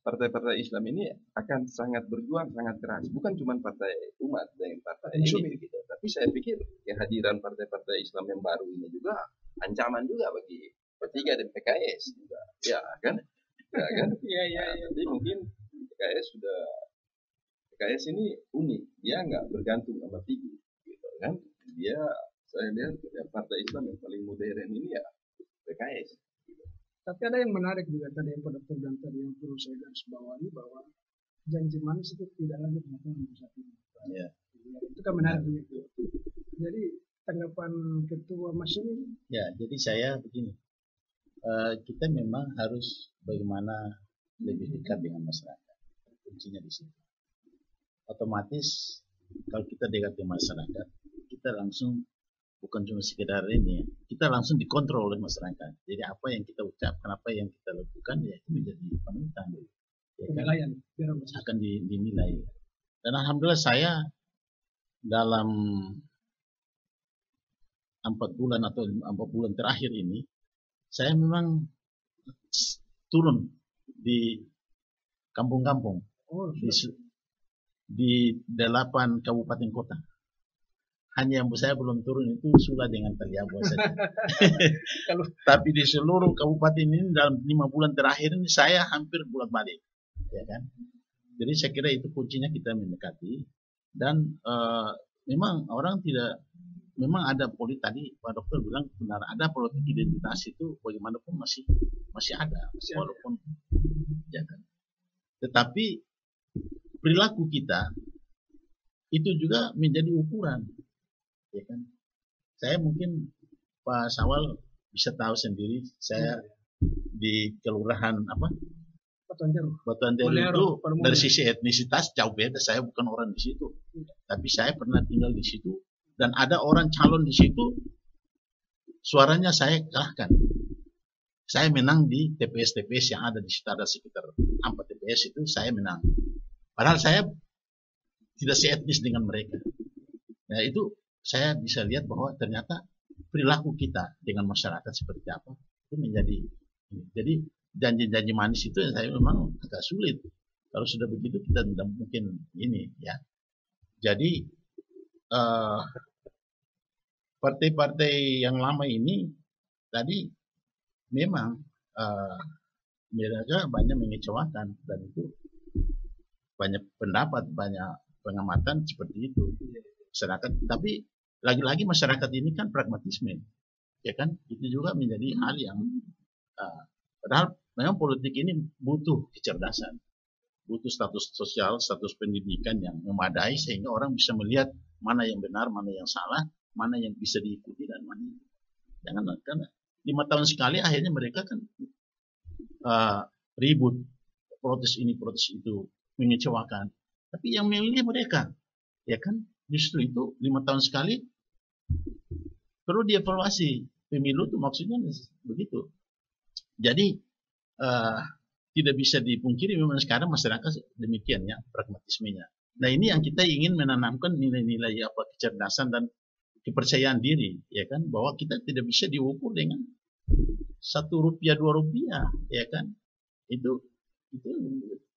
partai-partai Islam ini akan sangat berjuang sangat keras, bukan cuma Partai Umat dan Partai Masyumi gitu, tapi saya pikir kehadiran partai-partai Islam yang baru ini juga ancaman juga bagi P3 dan PKS juga ya kan, ya kan. Jadi mungkin PKS ini unik, dia nggak bergantung sama figur, gitu kan? Dia, saya lihat partai Islam yang paling modern ini ya PKS. Gitu. Tapi ada yang menarik juga tadi yang Pak Dokter bilang tadi yang perlu saya garis bawahi bahwa janji manis itu tidak lagi dilakukan saat ini. Ya. Itu kan menarik gitu. Jadi tanggapan Ketua Masyumi? Ya, jadi saya begini, kita memang harus bagaimana lebih dekat dengan masyarakat. Kuncinya di sini. Otomatis kalau kita dekat dengan masyarakat, kita langsung bukan cuma sekedar ini, kita langsung dikontrol oleh masyarakat. Jadi apa yang kita ucapkan, apa yang kita lakukan, ya itu menjadi panutan. Ya, penilaian akan dinilai. Dan alhamdulillah saya dalam 4 bulan atau 4 bulan terakhir ini, saya memang turun di kampung-kampung, di 8 kabupaten kota. Hanya yang saya belum turun itu Sula dengan Taliabu saja. Tapi di seluruh kabupaten ini dalam 5 bulan terakhir ini saya hampir bolak-balik, ya kan? Jadi saya kira itu kuncinya kita mendekati dan memang orang tidak, memang ada politik tadi Pak Dokter bilang benar, ada politik identitas itu bagaimanapun masih ada walaupun ya kan. Tetapi perilaku kita itu juga menjadi ukuran, ya kan. Saya mungkin Pak Sawal bisa tahu sendiri, saya di kelurahan apa Batuan Jaru itu dari sisi etnisitas jauh beda, saya bukan orang di situ, tapi saya pernah tinggal di situ dan ada orang calon di situ, suaranya saya kalahkan. Saya menang di TPS-TPS yang ada di situ, ada sekitar 4 TPS itu saya menang. Padahal saya tidak se-etnis dengan mereka. Nah itu saya bisa lihat bahwa ternyata perilaku kita dengan masyarakat seperti apa itu menjadi. Jadi janji-janji manis itu saya memang agak sulit. Kalau sudah begitu kita tidak mungkin ini ya. Jadi partai-partai yang lama ini tadi memang mereka banyak mengecewakan dan itu banyak pendapat, banyak pengamatan seperti itu masyarakat. Tapi lagi-lagi masyarakat ini kan pragmatisme, ya kan, itu juga menjadi hal yang padahal memang politik ini butuh kecerdasan, butuh status sosial, status pendidikan yang memadai sehingga orang bisa melihat mana yang benar, mana yang salah, mana yang bisa diikuti dan mana jangan. Karena 5 tahun sekali akhirnya mereka kan ribut, protes ini protes itu, mengecewakan. Tapi yang memilih mereka, ya kan, justru itu 5 tahun sekali perlu dievaluasi. Pemilu itu maksudnya begitu. Jadi tidak bisa dipungkiri memang sekarang masyarakat demikian ya pragmatismenya. Nah ini yang kita ingin menanamkan nilai-nilai apa kecerdasan dan kepercayaan diri, ya kan, bahwa kita tidak bisa diukur dengan 1 rupiah 2 rupiah, ya kan, itu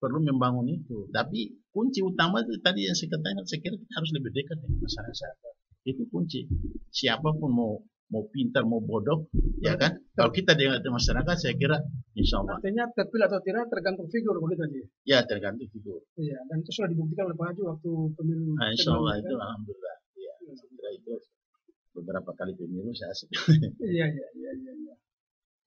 perlu membangun itu. Tapi kunci utama itu tadi yang saya katakan, saya kira kita harus lebih dekat dengan masyarakat. Itu kunci. Siapapun mau pintar, mau bodoh, ya kan? Kalau kita dengan masyarakat, saya kira insya Allah. Artinya terpilih atau tidak tergantung figur, begitu aja. Ya, tergantung figur. Iya, dan itu sudah dibuktikan oleh Pak Haji waktu pemilu. Nah, insya Allah itu kan? Alhamdulillah. Iya, setelah itu beberapa kali pemilu saya sudah. Iya.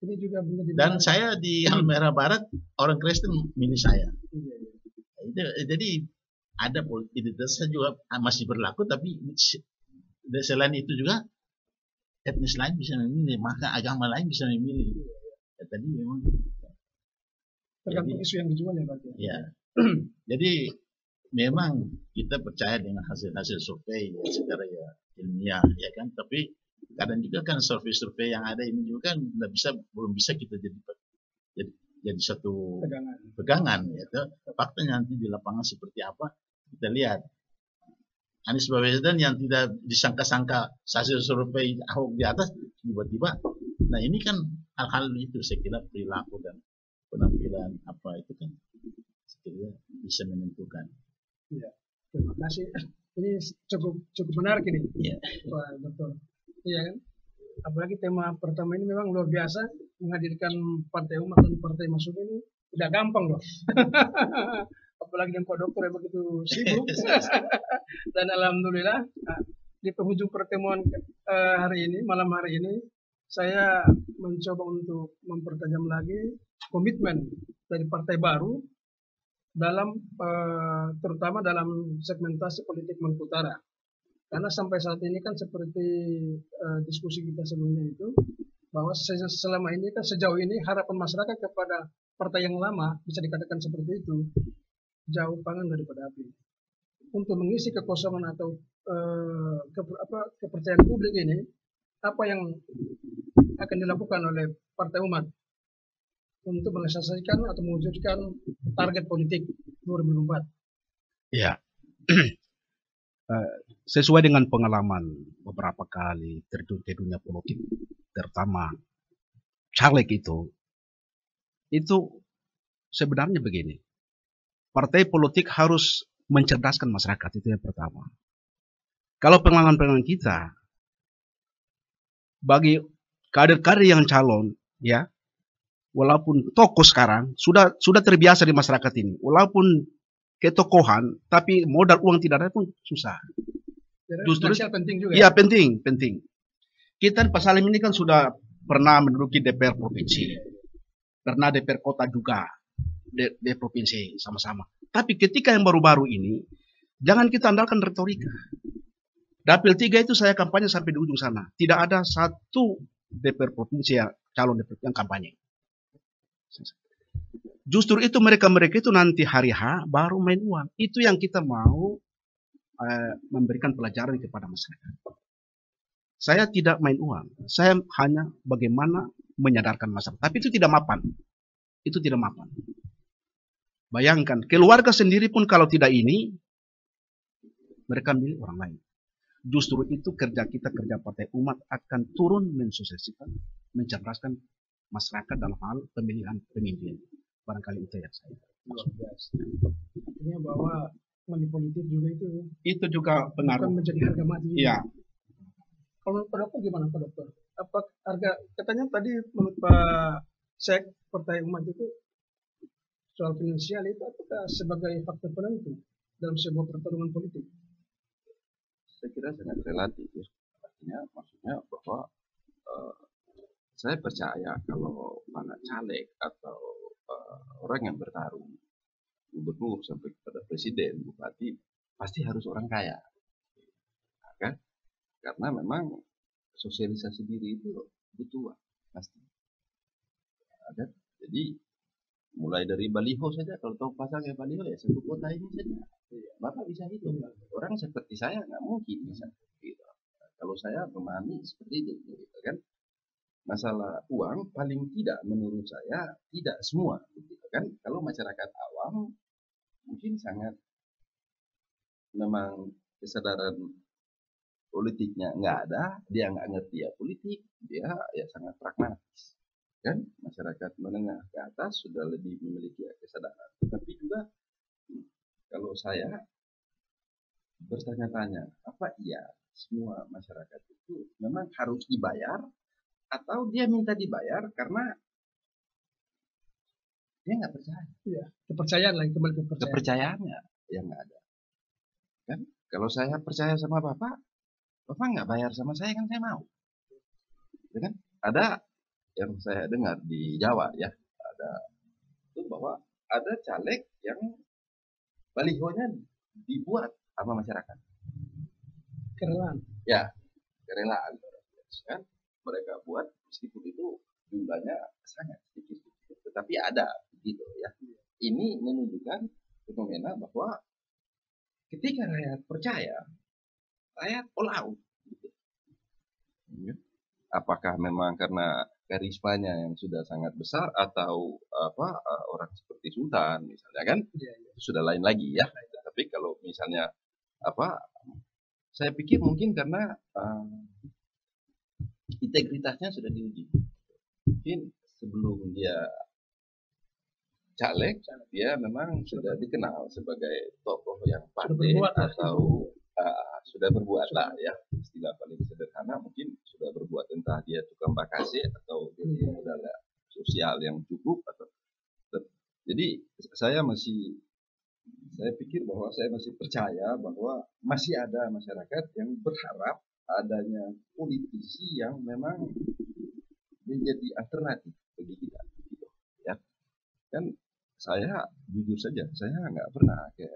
Ini juga benar. Dan saya di Halmahera Barat, orang Kristen milih saya. Iya. Jadi ada politik identitas juga masih berlaku, tapi selain itu juga etnis lain bisa memilih, maka agama lain bisa memilih. Ya, tadi memang tergantung isu yang dijual ya, Pak. Ya. Jadi memang kita percaya dengan hasil-hasil survei ya, secara ya ilmiah, ya kan. Tapi kadang juga kan survei-survei yang ada ini juga kan nggak bisa, belum bisa kita jadi satu pegangan. Ya. Faktanya nanti di lapangan seperti apa kita lihat. Anies Baswedan yang tidak disangka-sangka hasil survei Ahok di atas tiba-tiba. Nah ini kan hal-hal itu saya kira perilaku dan penampilan apa itu kan sekiranya bisa menentukan. Ya, terima kasih. Ini cukup menarik ini. Iya. Betul. Iya kan. Apalagi tema pertama ini memang luar biasa, menghadirkan Partai Umat dan Partai Masyumi ini tidak gampang loh. Apalagi dengan Pak Dokter yang begitu sibuk. Dan alhamdulillah di penghujung pertemuan hari ini, malam hari ini, saya mencoba untuk mempertajam lagi komitmen dari partai baru dalam terutama dalam segmentasi politik Maluku Utara. Karena sampai saat ini kan seperti diskusi kita sebelumnya itu, bahwa selama ini kan sejauh ini harapan masyarakat kepada partai yang lama bisa dikatakan seperti itu, jauh pangan daripada api. Untuk mengisi kekosongan atau kepercayaan publik ini, apa yang akan dilakukan oleh Partai Umat untuk melaksanakan atau mewujudkan target politik 2024? Ya, sesuai dengan pengalaman beberapa kali di dunia politik, terutama caleg itu sebenarnya begini, partai politik harus mencerdaskan masyarakat, itu yang pertama. Kalau pengalaman-pengalaman kita, bagi kader-kader yang calon, ya, walaupun tokoh sekarang sudah terbiasa di masyarakat ini, walaupun ketokohan, tapi modal uang tidak ada pun susah. Justru penting juga. Iya, penting. Kita Pak Salim ini kan sudah pernah menduduki DPR provinsi, pernah DPR kota juga, DPR provinsi sama-sama. Tapi ketika yang baru-baru ini, jangan kita andalkan retorika. Dapil 3 itu saya kampanye sampai di ujung sana. Tidak ada satu DPR provinsi yang calon DPR yang kampanye. Justru itu mereka-mereka itu nanti hari H baru main uang. Itu yang kita mau memberikan pelajaran kepada masyarakat. Saya tidak main uang. Saya hanya bagaimana menyadarkan masyarakat. Tapi itu tidak mapan. Itu tidak mapan. Bayangkan, keluarga sendiri pun kalau tidak ini, mereka milik orang lain. Justru itu kerja kita, kerja Partai Umat akan turun mensosialisasikan, mencerdaskan masyarakat dalam hal pemilihan pemimpin. Barangkali itu yang saya maksudkan. Artinya bahwa manipulatif juga itu juga pengaruh. Bukan menjadi harga mati. Iya. Kalau Pak Dokter gimana Pak Dokter? Apa harga katanya tadi menurut Pak Sek Partai Umat itu soal finansial itu apakah sebagai faktor penentu dalam sebuah pertarungan politik? Saya kira sangat relatif ya. Artinya maksudnya bahwa saya percaya kalau mana caleg atau orang yang bertarung gubernur sampai kepada presiden, bupati pasti harus orang kaya, kan? Karena memang sosialisasi diri itu butuh pasti. Ada. Jadi mulai dari baliho saja, kalau tahu pasangnya baliho ya satu kota ini saja. Bapak bisa hitung. Orang seperti saya nggak mungkin bisa. Gitu. Kalau saya memahami seperti itu, gitu, kan? Masalah uang paling tidak menurut saya tidak semua, gitu, kan? Kalau masyarakat awam mungkin sangat memang kesadaran politiknya nggak ada, dia nggak ngerti ya politik, dia ya sangat pragmatis, kan? Masyarakat menengah ke atas sudah lebih memiliki kesadaran. Tapi juga kalau saya bertanya-tanya, apa iya semua masyarakat itu memang harus dibayar atau dia minta dibayar karena dia nggak percaya? Ya, kepercayaan lagi, kembali kepercayaan. Kepercayaannya yang nggak ada, kan? Kalau saya percaya sama Bapak, Bapak nggak bayar sama saya kan saya mau, ya kan? Ada yang saya dengar di Jawa ya, ada itu bahwa ada caleg yang balihonya dibuat sama masyarakat. Kerelaan. Ya, kerelaan. Kan? Mereka buat meskipun itu jumlahnya sangat sedikit, tetapi ada gitu ya. Ini menunjukkan fenomena bahwa ketika rakyat percaya, rakyat all out. Apakah memang karena karismanya yang sudah sangat besar atau apa orang seperti Sultan misalnya kan sudah lain lagi ya. Tapi kalau misalnya apa, saya pikir mungkin karena integritasnya sudah diuji. Mungkin sebelum dia caleg, dia memang sudah dikenal sebagai tokoh yang pandai atau sudah berbuat lah ya. Istilah paling sederhana mungkin sudah berbuat, entah dia tukang bakasi atau dia modal sosial yang cukup atau. Jadi saya pikir bahwa saya masih percaya bahwa masih ada masyarakat yang berharap adanya politisi yang memang menjadi alternatif bagi kita, gitu, ya. Kan saya jujur saja, saya nggak pernah ke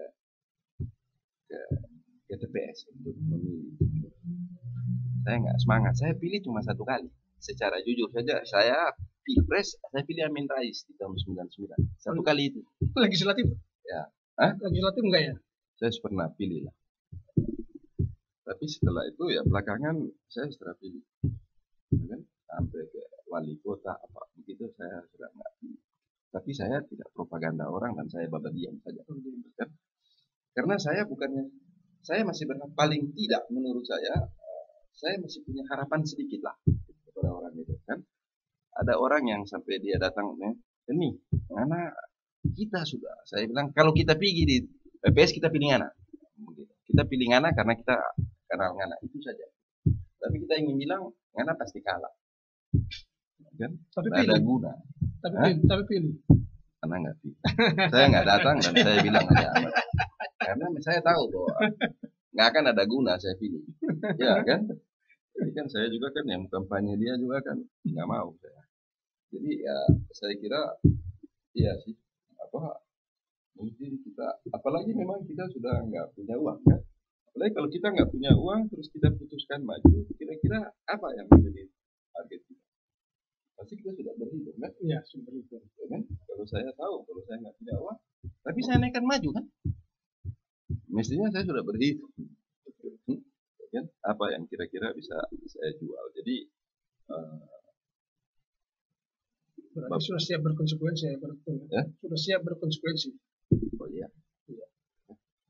TPS untuk memilih. Saya nggak semangat. Saya pilih cuma satu kali. Secara jujur saja, saya pilpres, saya pilih Amien Rais di tahun 99. Satu kali itu. Itu legislatif? Ya. Hah? Legislatif enggak ya? Saya pernah pilih lah. Tapi setelah itu ya belakangan saya setelah pilih, kan? Sampai ke wali kota apa begitu saya sudah nggak pilih. Tapi saya tidak propaganda orang dan saya babak diam saja, kan? Karena saya masih paling tidak menurut saya masih punya harapan sedikit lah kepada orang itu, kan? Ada orang yang sampai dia datang nih, karena kita sudah. Saya bilang kalau kita pergi di PPS kita pilih ngana. Kita pilih ngana karena kita kenal ngana itu saja. Tapi kita ingin bilang ngana pasti kalah. Kan? Tapi pilih. Ada guna. Tapi pilih. Karena nggak pilih. Saya nggak datang dan saya bilang aja. Karena saya tahu bahwa nggak akan ada guna saya pilih. Ya kan? Jadi kan saya juga kan yang kampanye dia juga kan nggak mau saya. Jadi ya saya kira iya sih apa mungkin kita apalagi memang kita sudah nggak punya uang kan. Apalagi kalau kita nggak punya uang terus kita putuskan maju, kira-kira apa yang menjadi target kita? Pasti kita sudah berhitung kan? Iya sudah berhitung kan? Kalau saya tahu kalau saya nggak punya uang, tapi saya naikkan maju kan? Mestinya saya sudah berhitung. Kan? Apa yang kira-kira bisa saya jual. Jadi sudah siap berkonsekuensi ya, sudah siap berkonsekuensi. Oh iya. Iya.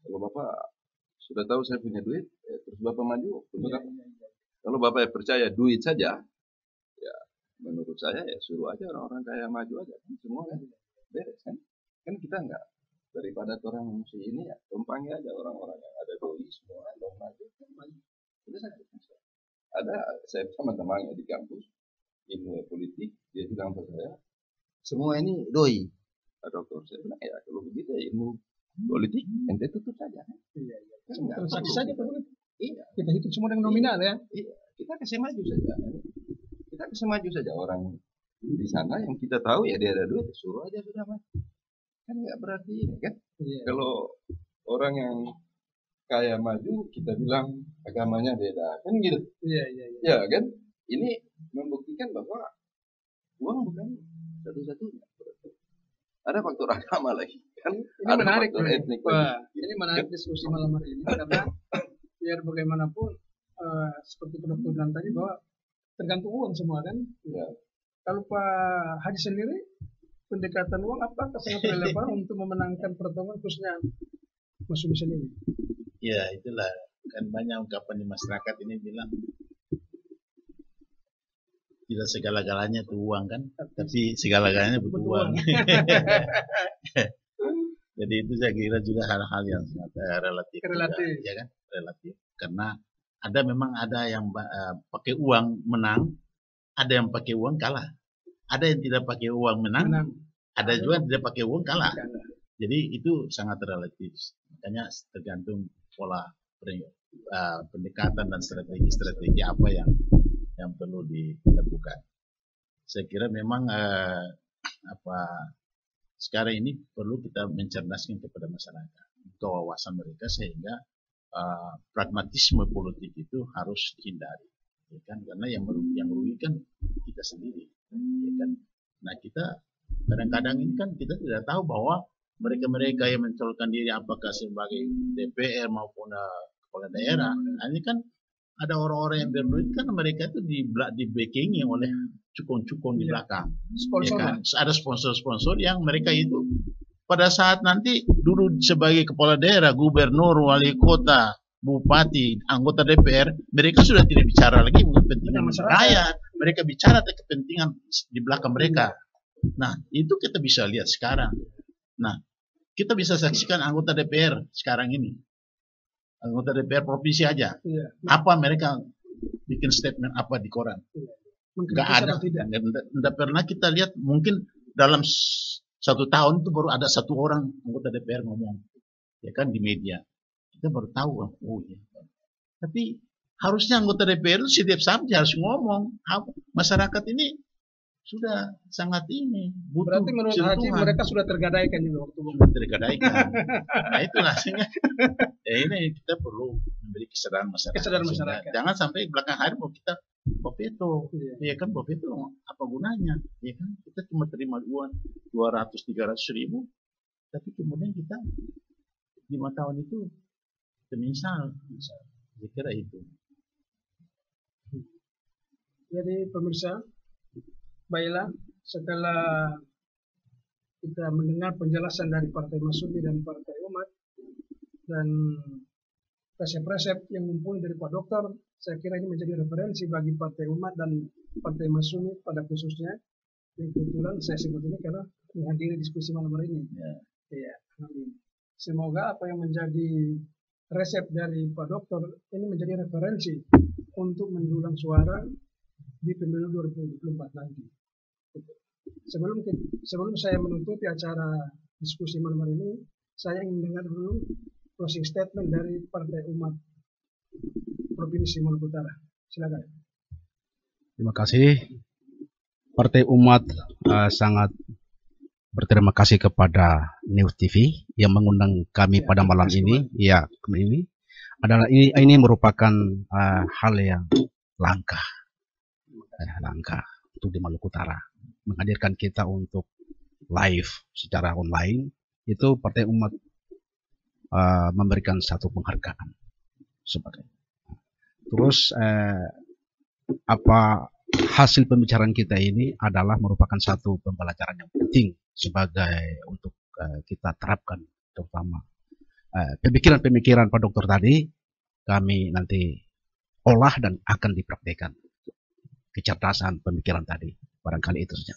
Kalau Bapak sudah tahu saya punya duit, terus Bapak maju. Iya, iya, iya. Kalau Bapak percaya duit saja, ya menurut saya ya suruh aja orang-orang kaya maju aja kan semua kan beres kan. Kan kita enggak daripada orang musuh ini ya tumpangnya aja orang-orang yang ada doi semua dong maju kan maju. Itu sangat bisa. Ada saya teman-temannya di kampus ilmu politik dia bilang ke saya semua ini doi Pak Dokter. Saya bilang ya kalau begitu ya, ilmu politik ente tutup saja kan? Iya iya kan transaksi saja politik. Iya kita hitung semua dengan nominal ya. Iya kita kasih maju saja kita kasih maju saja orang di sana yang kita tahu ya dia ada duit suruh aja sudah maju kan nggak berarti ini kan. Iya. Kalau orang yang kaya maju kita bilang agamanya beda kan gitu. Iya iya iya ya, kan ini membuktikan bahwa uang bukan satu-satunya. Ada faktor agama lagi kan? Ini ada menarik faktor etnik. Ini menarik diskusi malam hari ini karena biar bagaimanapun seperti Dr. bilang tadi bahwa tergantung uang semua kan. Ya. Kalau Pak Haji sendiri pendekatan uang apakah sangat relevan untuk memenangkan pertarungan khususnya Masyumi sendiri? Ya itulah kan banyak ungkapan di masyarakat ini bilang. Tidak segala-galanya itu uang kan, tapi segala-galanya butuh uang. Jadi itu saya kira juga hal-hal yang sangat relatif, juga, ya kan? Relatif. Karena ada memang ada yang pakai uang menang, ada yang pakai uang kalah, ada yang tidak pakai uang menang. Ada juga yang tidak pakai uang kalah. Jadi itu sangat relatif. Makanya tergantung pola pendekatan dan strategi-strategi apa yang perlu dilakukan. Saya kira memang sekarang ini perlu kita mencerdaskan kepada masyarakat, kewawasan mereka sehingga pragmatisme politik itu harus dihindari, ya kan? Karena yang merugikan kita sendiri, ya kan? Nah kita kadang-kadang ini kan kita tidak tahu bahwa mereka-mereka yang mencolokkan diri apakah sebagai DPR maupun kepala daerah, nah, ini kan ada orang-orang yang berduit kan mereka itu di backing yang oleh cukon-cukon di belakang. Sponsor. Ya kan? Ada sponsor-sponsor yang mereka itu pada saat nanti dulu sebagai kepala daerah, gubernur, wali kota, bupati, anggota DPR, mereka sudah tidak bicara lagi kepentingan rakyat, mereka bicara kepentingan di belakang mereka. Nah, itu kita bisa lihat sekarang. Nah, kita bisa saksikan anggota DPR sekarang ini. Anggota DPR provinsi aja, iya. Apa mereka bikin statement apa di koran? Iya. Nggak ada, tidak pernah kita lihat. Mungkin dalam satu tahun itu baru ada satu orang anggota DPR ngomong, ya kan di media. Kita baru tahu, oh iya. Tapi harusnya anggota DPR itu setiap saat harus ngomong. Masyarakat ini sudah sangat ini. Berarti menurut Haji mereka sudah tergadaikan juga waktu sudah tergadaikan. Nah itulah sehingga ini kita perlu memberi kesadaran masyarakat. Kesadaran masyarakat. Jangan sampai belakang hari mau kita bopeto, iya. Ya kan bopeto apa gunanya? Ya kan kita cuma terima uang 200-300 ribu, tapi kemudian kita 5 tahun itu menyesal. Saya kira itu. Jadi pemirsa. Baiklah, setelah kita mendengar penjelasan dari Partai Masyumi dan Partai Umat dan resep-resep yang mumpuni dari Pak Dokter, saya kira ini menjadi referensi bagi Partai Umat dan Partai Masyumi pada khususnya. Kebetulan saya sebut ini karena menghadiri diskusi malam hari ini. Iya. Semoga apa yang menjadi resep dari Pak Dokter ini menjadi referensi untuk mendulang suara di pemilu 2024 nanti. Sebelum saya menutupi acara diskusi malam hari ini, saya ingin dengar dulu closing statement dari Partai Umat Provinsi Maluku Utara. Silakan. Terima kasih. Partai Umat sangat berterima kasih kepada NEWS TV yang mengundang kami pada malam ini. Ya, ini adalah ini merupakan hal yang langka. Langka untuk di Maluku Utara, menghadirkan kita untuk live secara online. Itu Partai Umat memberikan satu penghargaan sebagai. Terus apa hasil pembicaraan kita ini adalah merupakan satu pembelajaran yang penting sebagai untuk kita terapkan, terutama pemikiran-pemikiran Pak Dokter tadi kami nanti olah dan akan dipraktikkan kecerdasan pemikiran tadi, barangkali itu saja.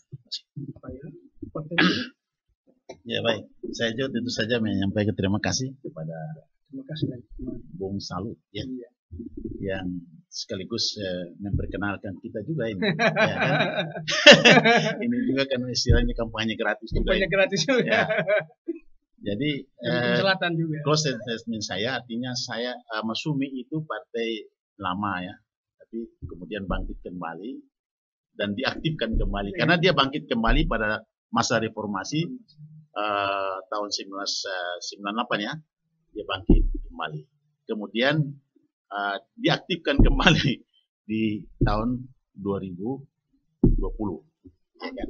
Ya baik, saya juga tentu saja menyampaikan terima kasih kepada Bung Salud ya, yang sekaligus memperkenalkan kita juga ini. Ya, kan? Ini juga kan istilahnya kampanye gratis. Kampanye gratis juga. Ya. Jadi juga. Close statement saya artinya saya Masyumi itu partai lama ya, tapi kemudian bangkit kembali dan diaktifkan kembali karena dia bangkit kembali pada masa reformasi. Tahun 1998 ya, dia bangkit kembali. Kemudian diaktifkan kembali di tahun 2020. Ya kan?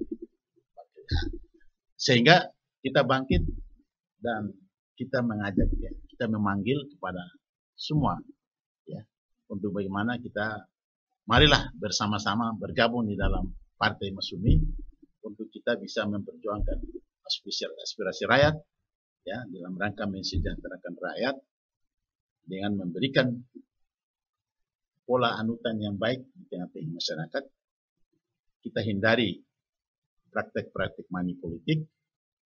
Sehingga kita bangkit dan kita mengajak, ya, kita memanggil kepada semua ya, untuk bagaimana kita marilah bersama-sama bergabung di dalam Partai Masyumi untuk kita bisa memperjuangkan aspirasi rakyat ya, dalam rangka mensejahterakan rakyat dengan memberikan pola anutan yang baik di tengah-tengah masyarakat. Kita hindari praktek-praktek money politik,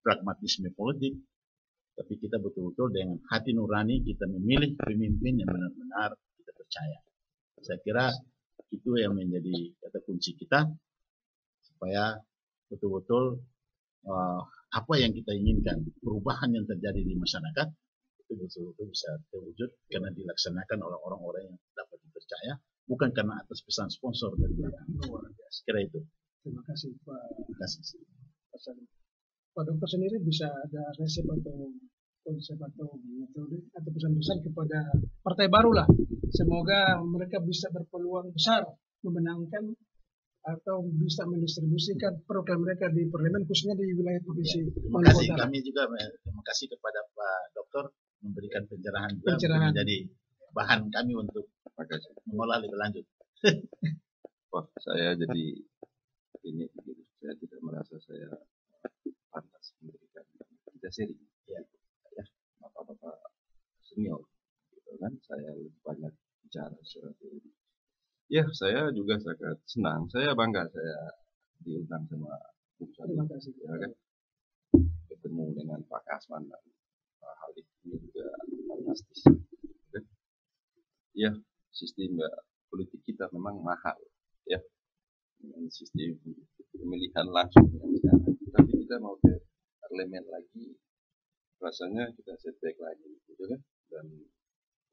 pragmatisme politik, tapi kita betul-betul dengan hati nurani kita memilih pemimpin yang benar-benar kita percaya. Saya kira itu yang menjadi kata kunci kita supaya betul-betul apa yang kita inginkan, perubahan yang terjadi di masyarakat itu betul-betul bisa terwujud karena dilaksanakan oleh orang-orang yang dapat dipercaya, bukan karena atas pesan sponsor dari belakang. Sekira itu. Terima kasih Pak. Terima kasih. Pak Dokter sendiri bisa ada resep atau konsep atau metode atau pesan-pesan kepada partai baru lah. Semoga mereka bisa berpeluang besar memenangkan atau bisa mendistribusikan program mereka di parlemen khususnya di wilayah provinsi Maluku Utara. Kami juga terima kasih kepada Pak Dokter memberikan pencerahan menjadi bahan kami untuk mengolah lebih lanjut. Wah, saya jadi ini saya tidak merasa saya pantas memberikan kita seri ya, ya bapak-bapak senior gitu kan, saya lebih banyak bicara secara teori. Ya, saya juga sangat senang. Saya bangga saya diundang sama Bung Salud. Ya, kan? Ketemu dengan Pak Kasman dan Pak Halik ini juga fantastis. Kan? Ya, sistem politik kita memang mahal. Ya, dengan sistem pemilihan langsung yang sekarang. Tapi kita mau ke parlemen lagi, rasanya kita setback lagi, gitu kan? Dan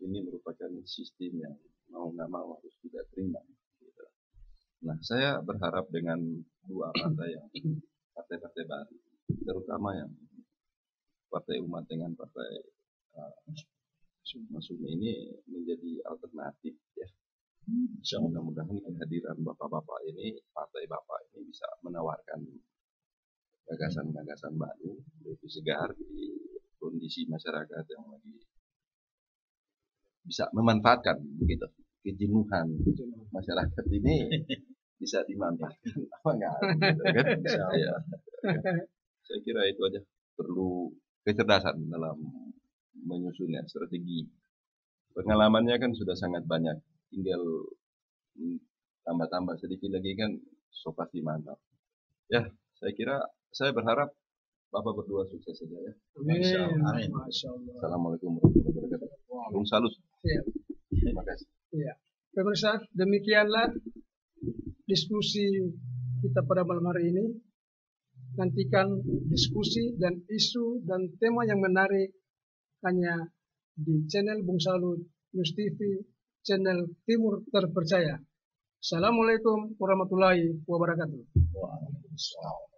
ini merupakan sistem yang mau nggak mau harus tidak terima. Gitu. Nah, saya berharap dengan dua partai yang partai-partai baru, terutama yang Partai Umat dengan Partai Masyumi ini menjadi alternatif ya. Mudah-mudahan kehadiran bapak-bapak ini, partai bapak ini bisa menawarkan gagasan-gagasan baru, lebih segar di kondisi masyarakat yang lagi bisa memanfaatkan begitu kejenuhan masyarakat ini bisa dimanfaatkan apa enggak gitu, kan? Bisa, ya. Saya kira itu aja, perlu kecerdasan dalam menyusunnya strategi, pengalamannya kan sudah sangat banyak, tinggal tambah-tambah sedikit lagi kan so pasti mantap ya. Saya kira saya berharap Bapak berdua sukses saja ya. Amin. Assalamualaikum warahmatullahi wabarakatuh. Bung Salud. Ya. Terima kasih. Iya. Pemirsa, demikianlah diskusi kita pada malam hari ini. Nantikan diskusi dan isu dan tema yang menarik hanya di channel Bung Salud NEWS TV, channel Timur Terpercaya. Assalamualaikum warahmatullahi wabarakatuh. Waalaikumsalam.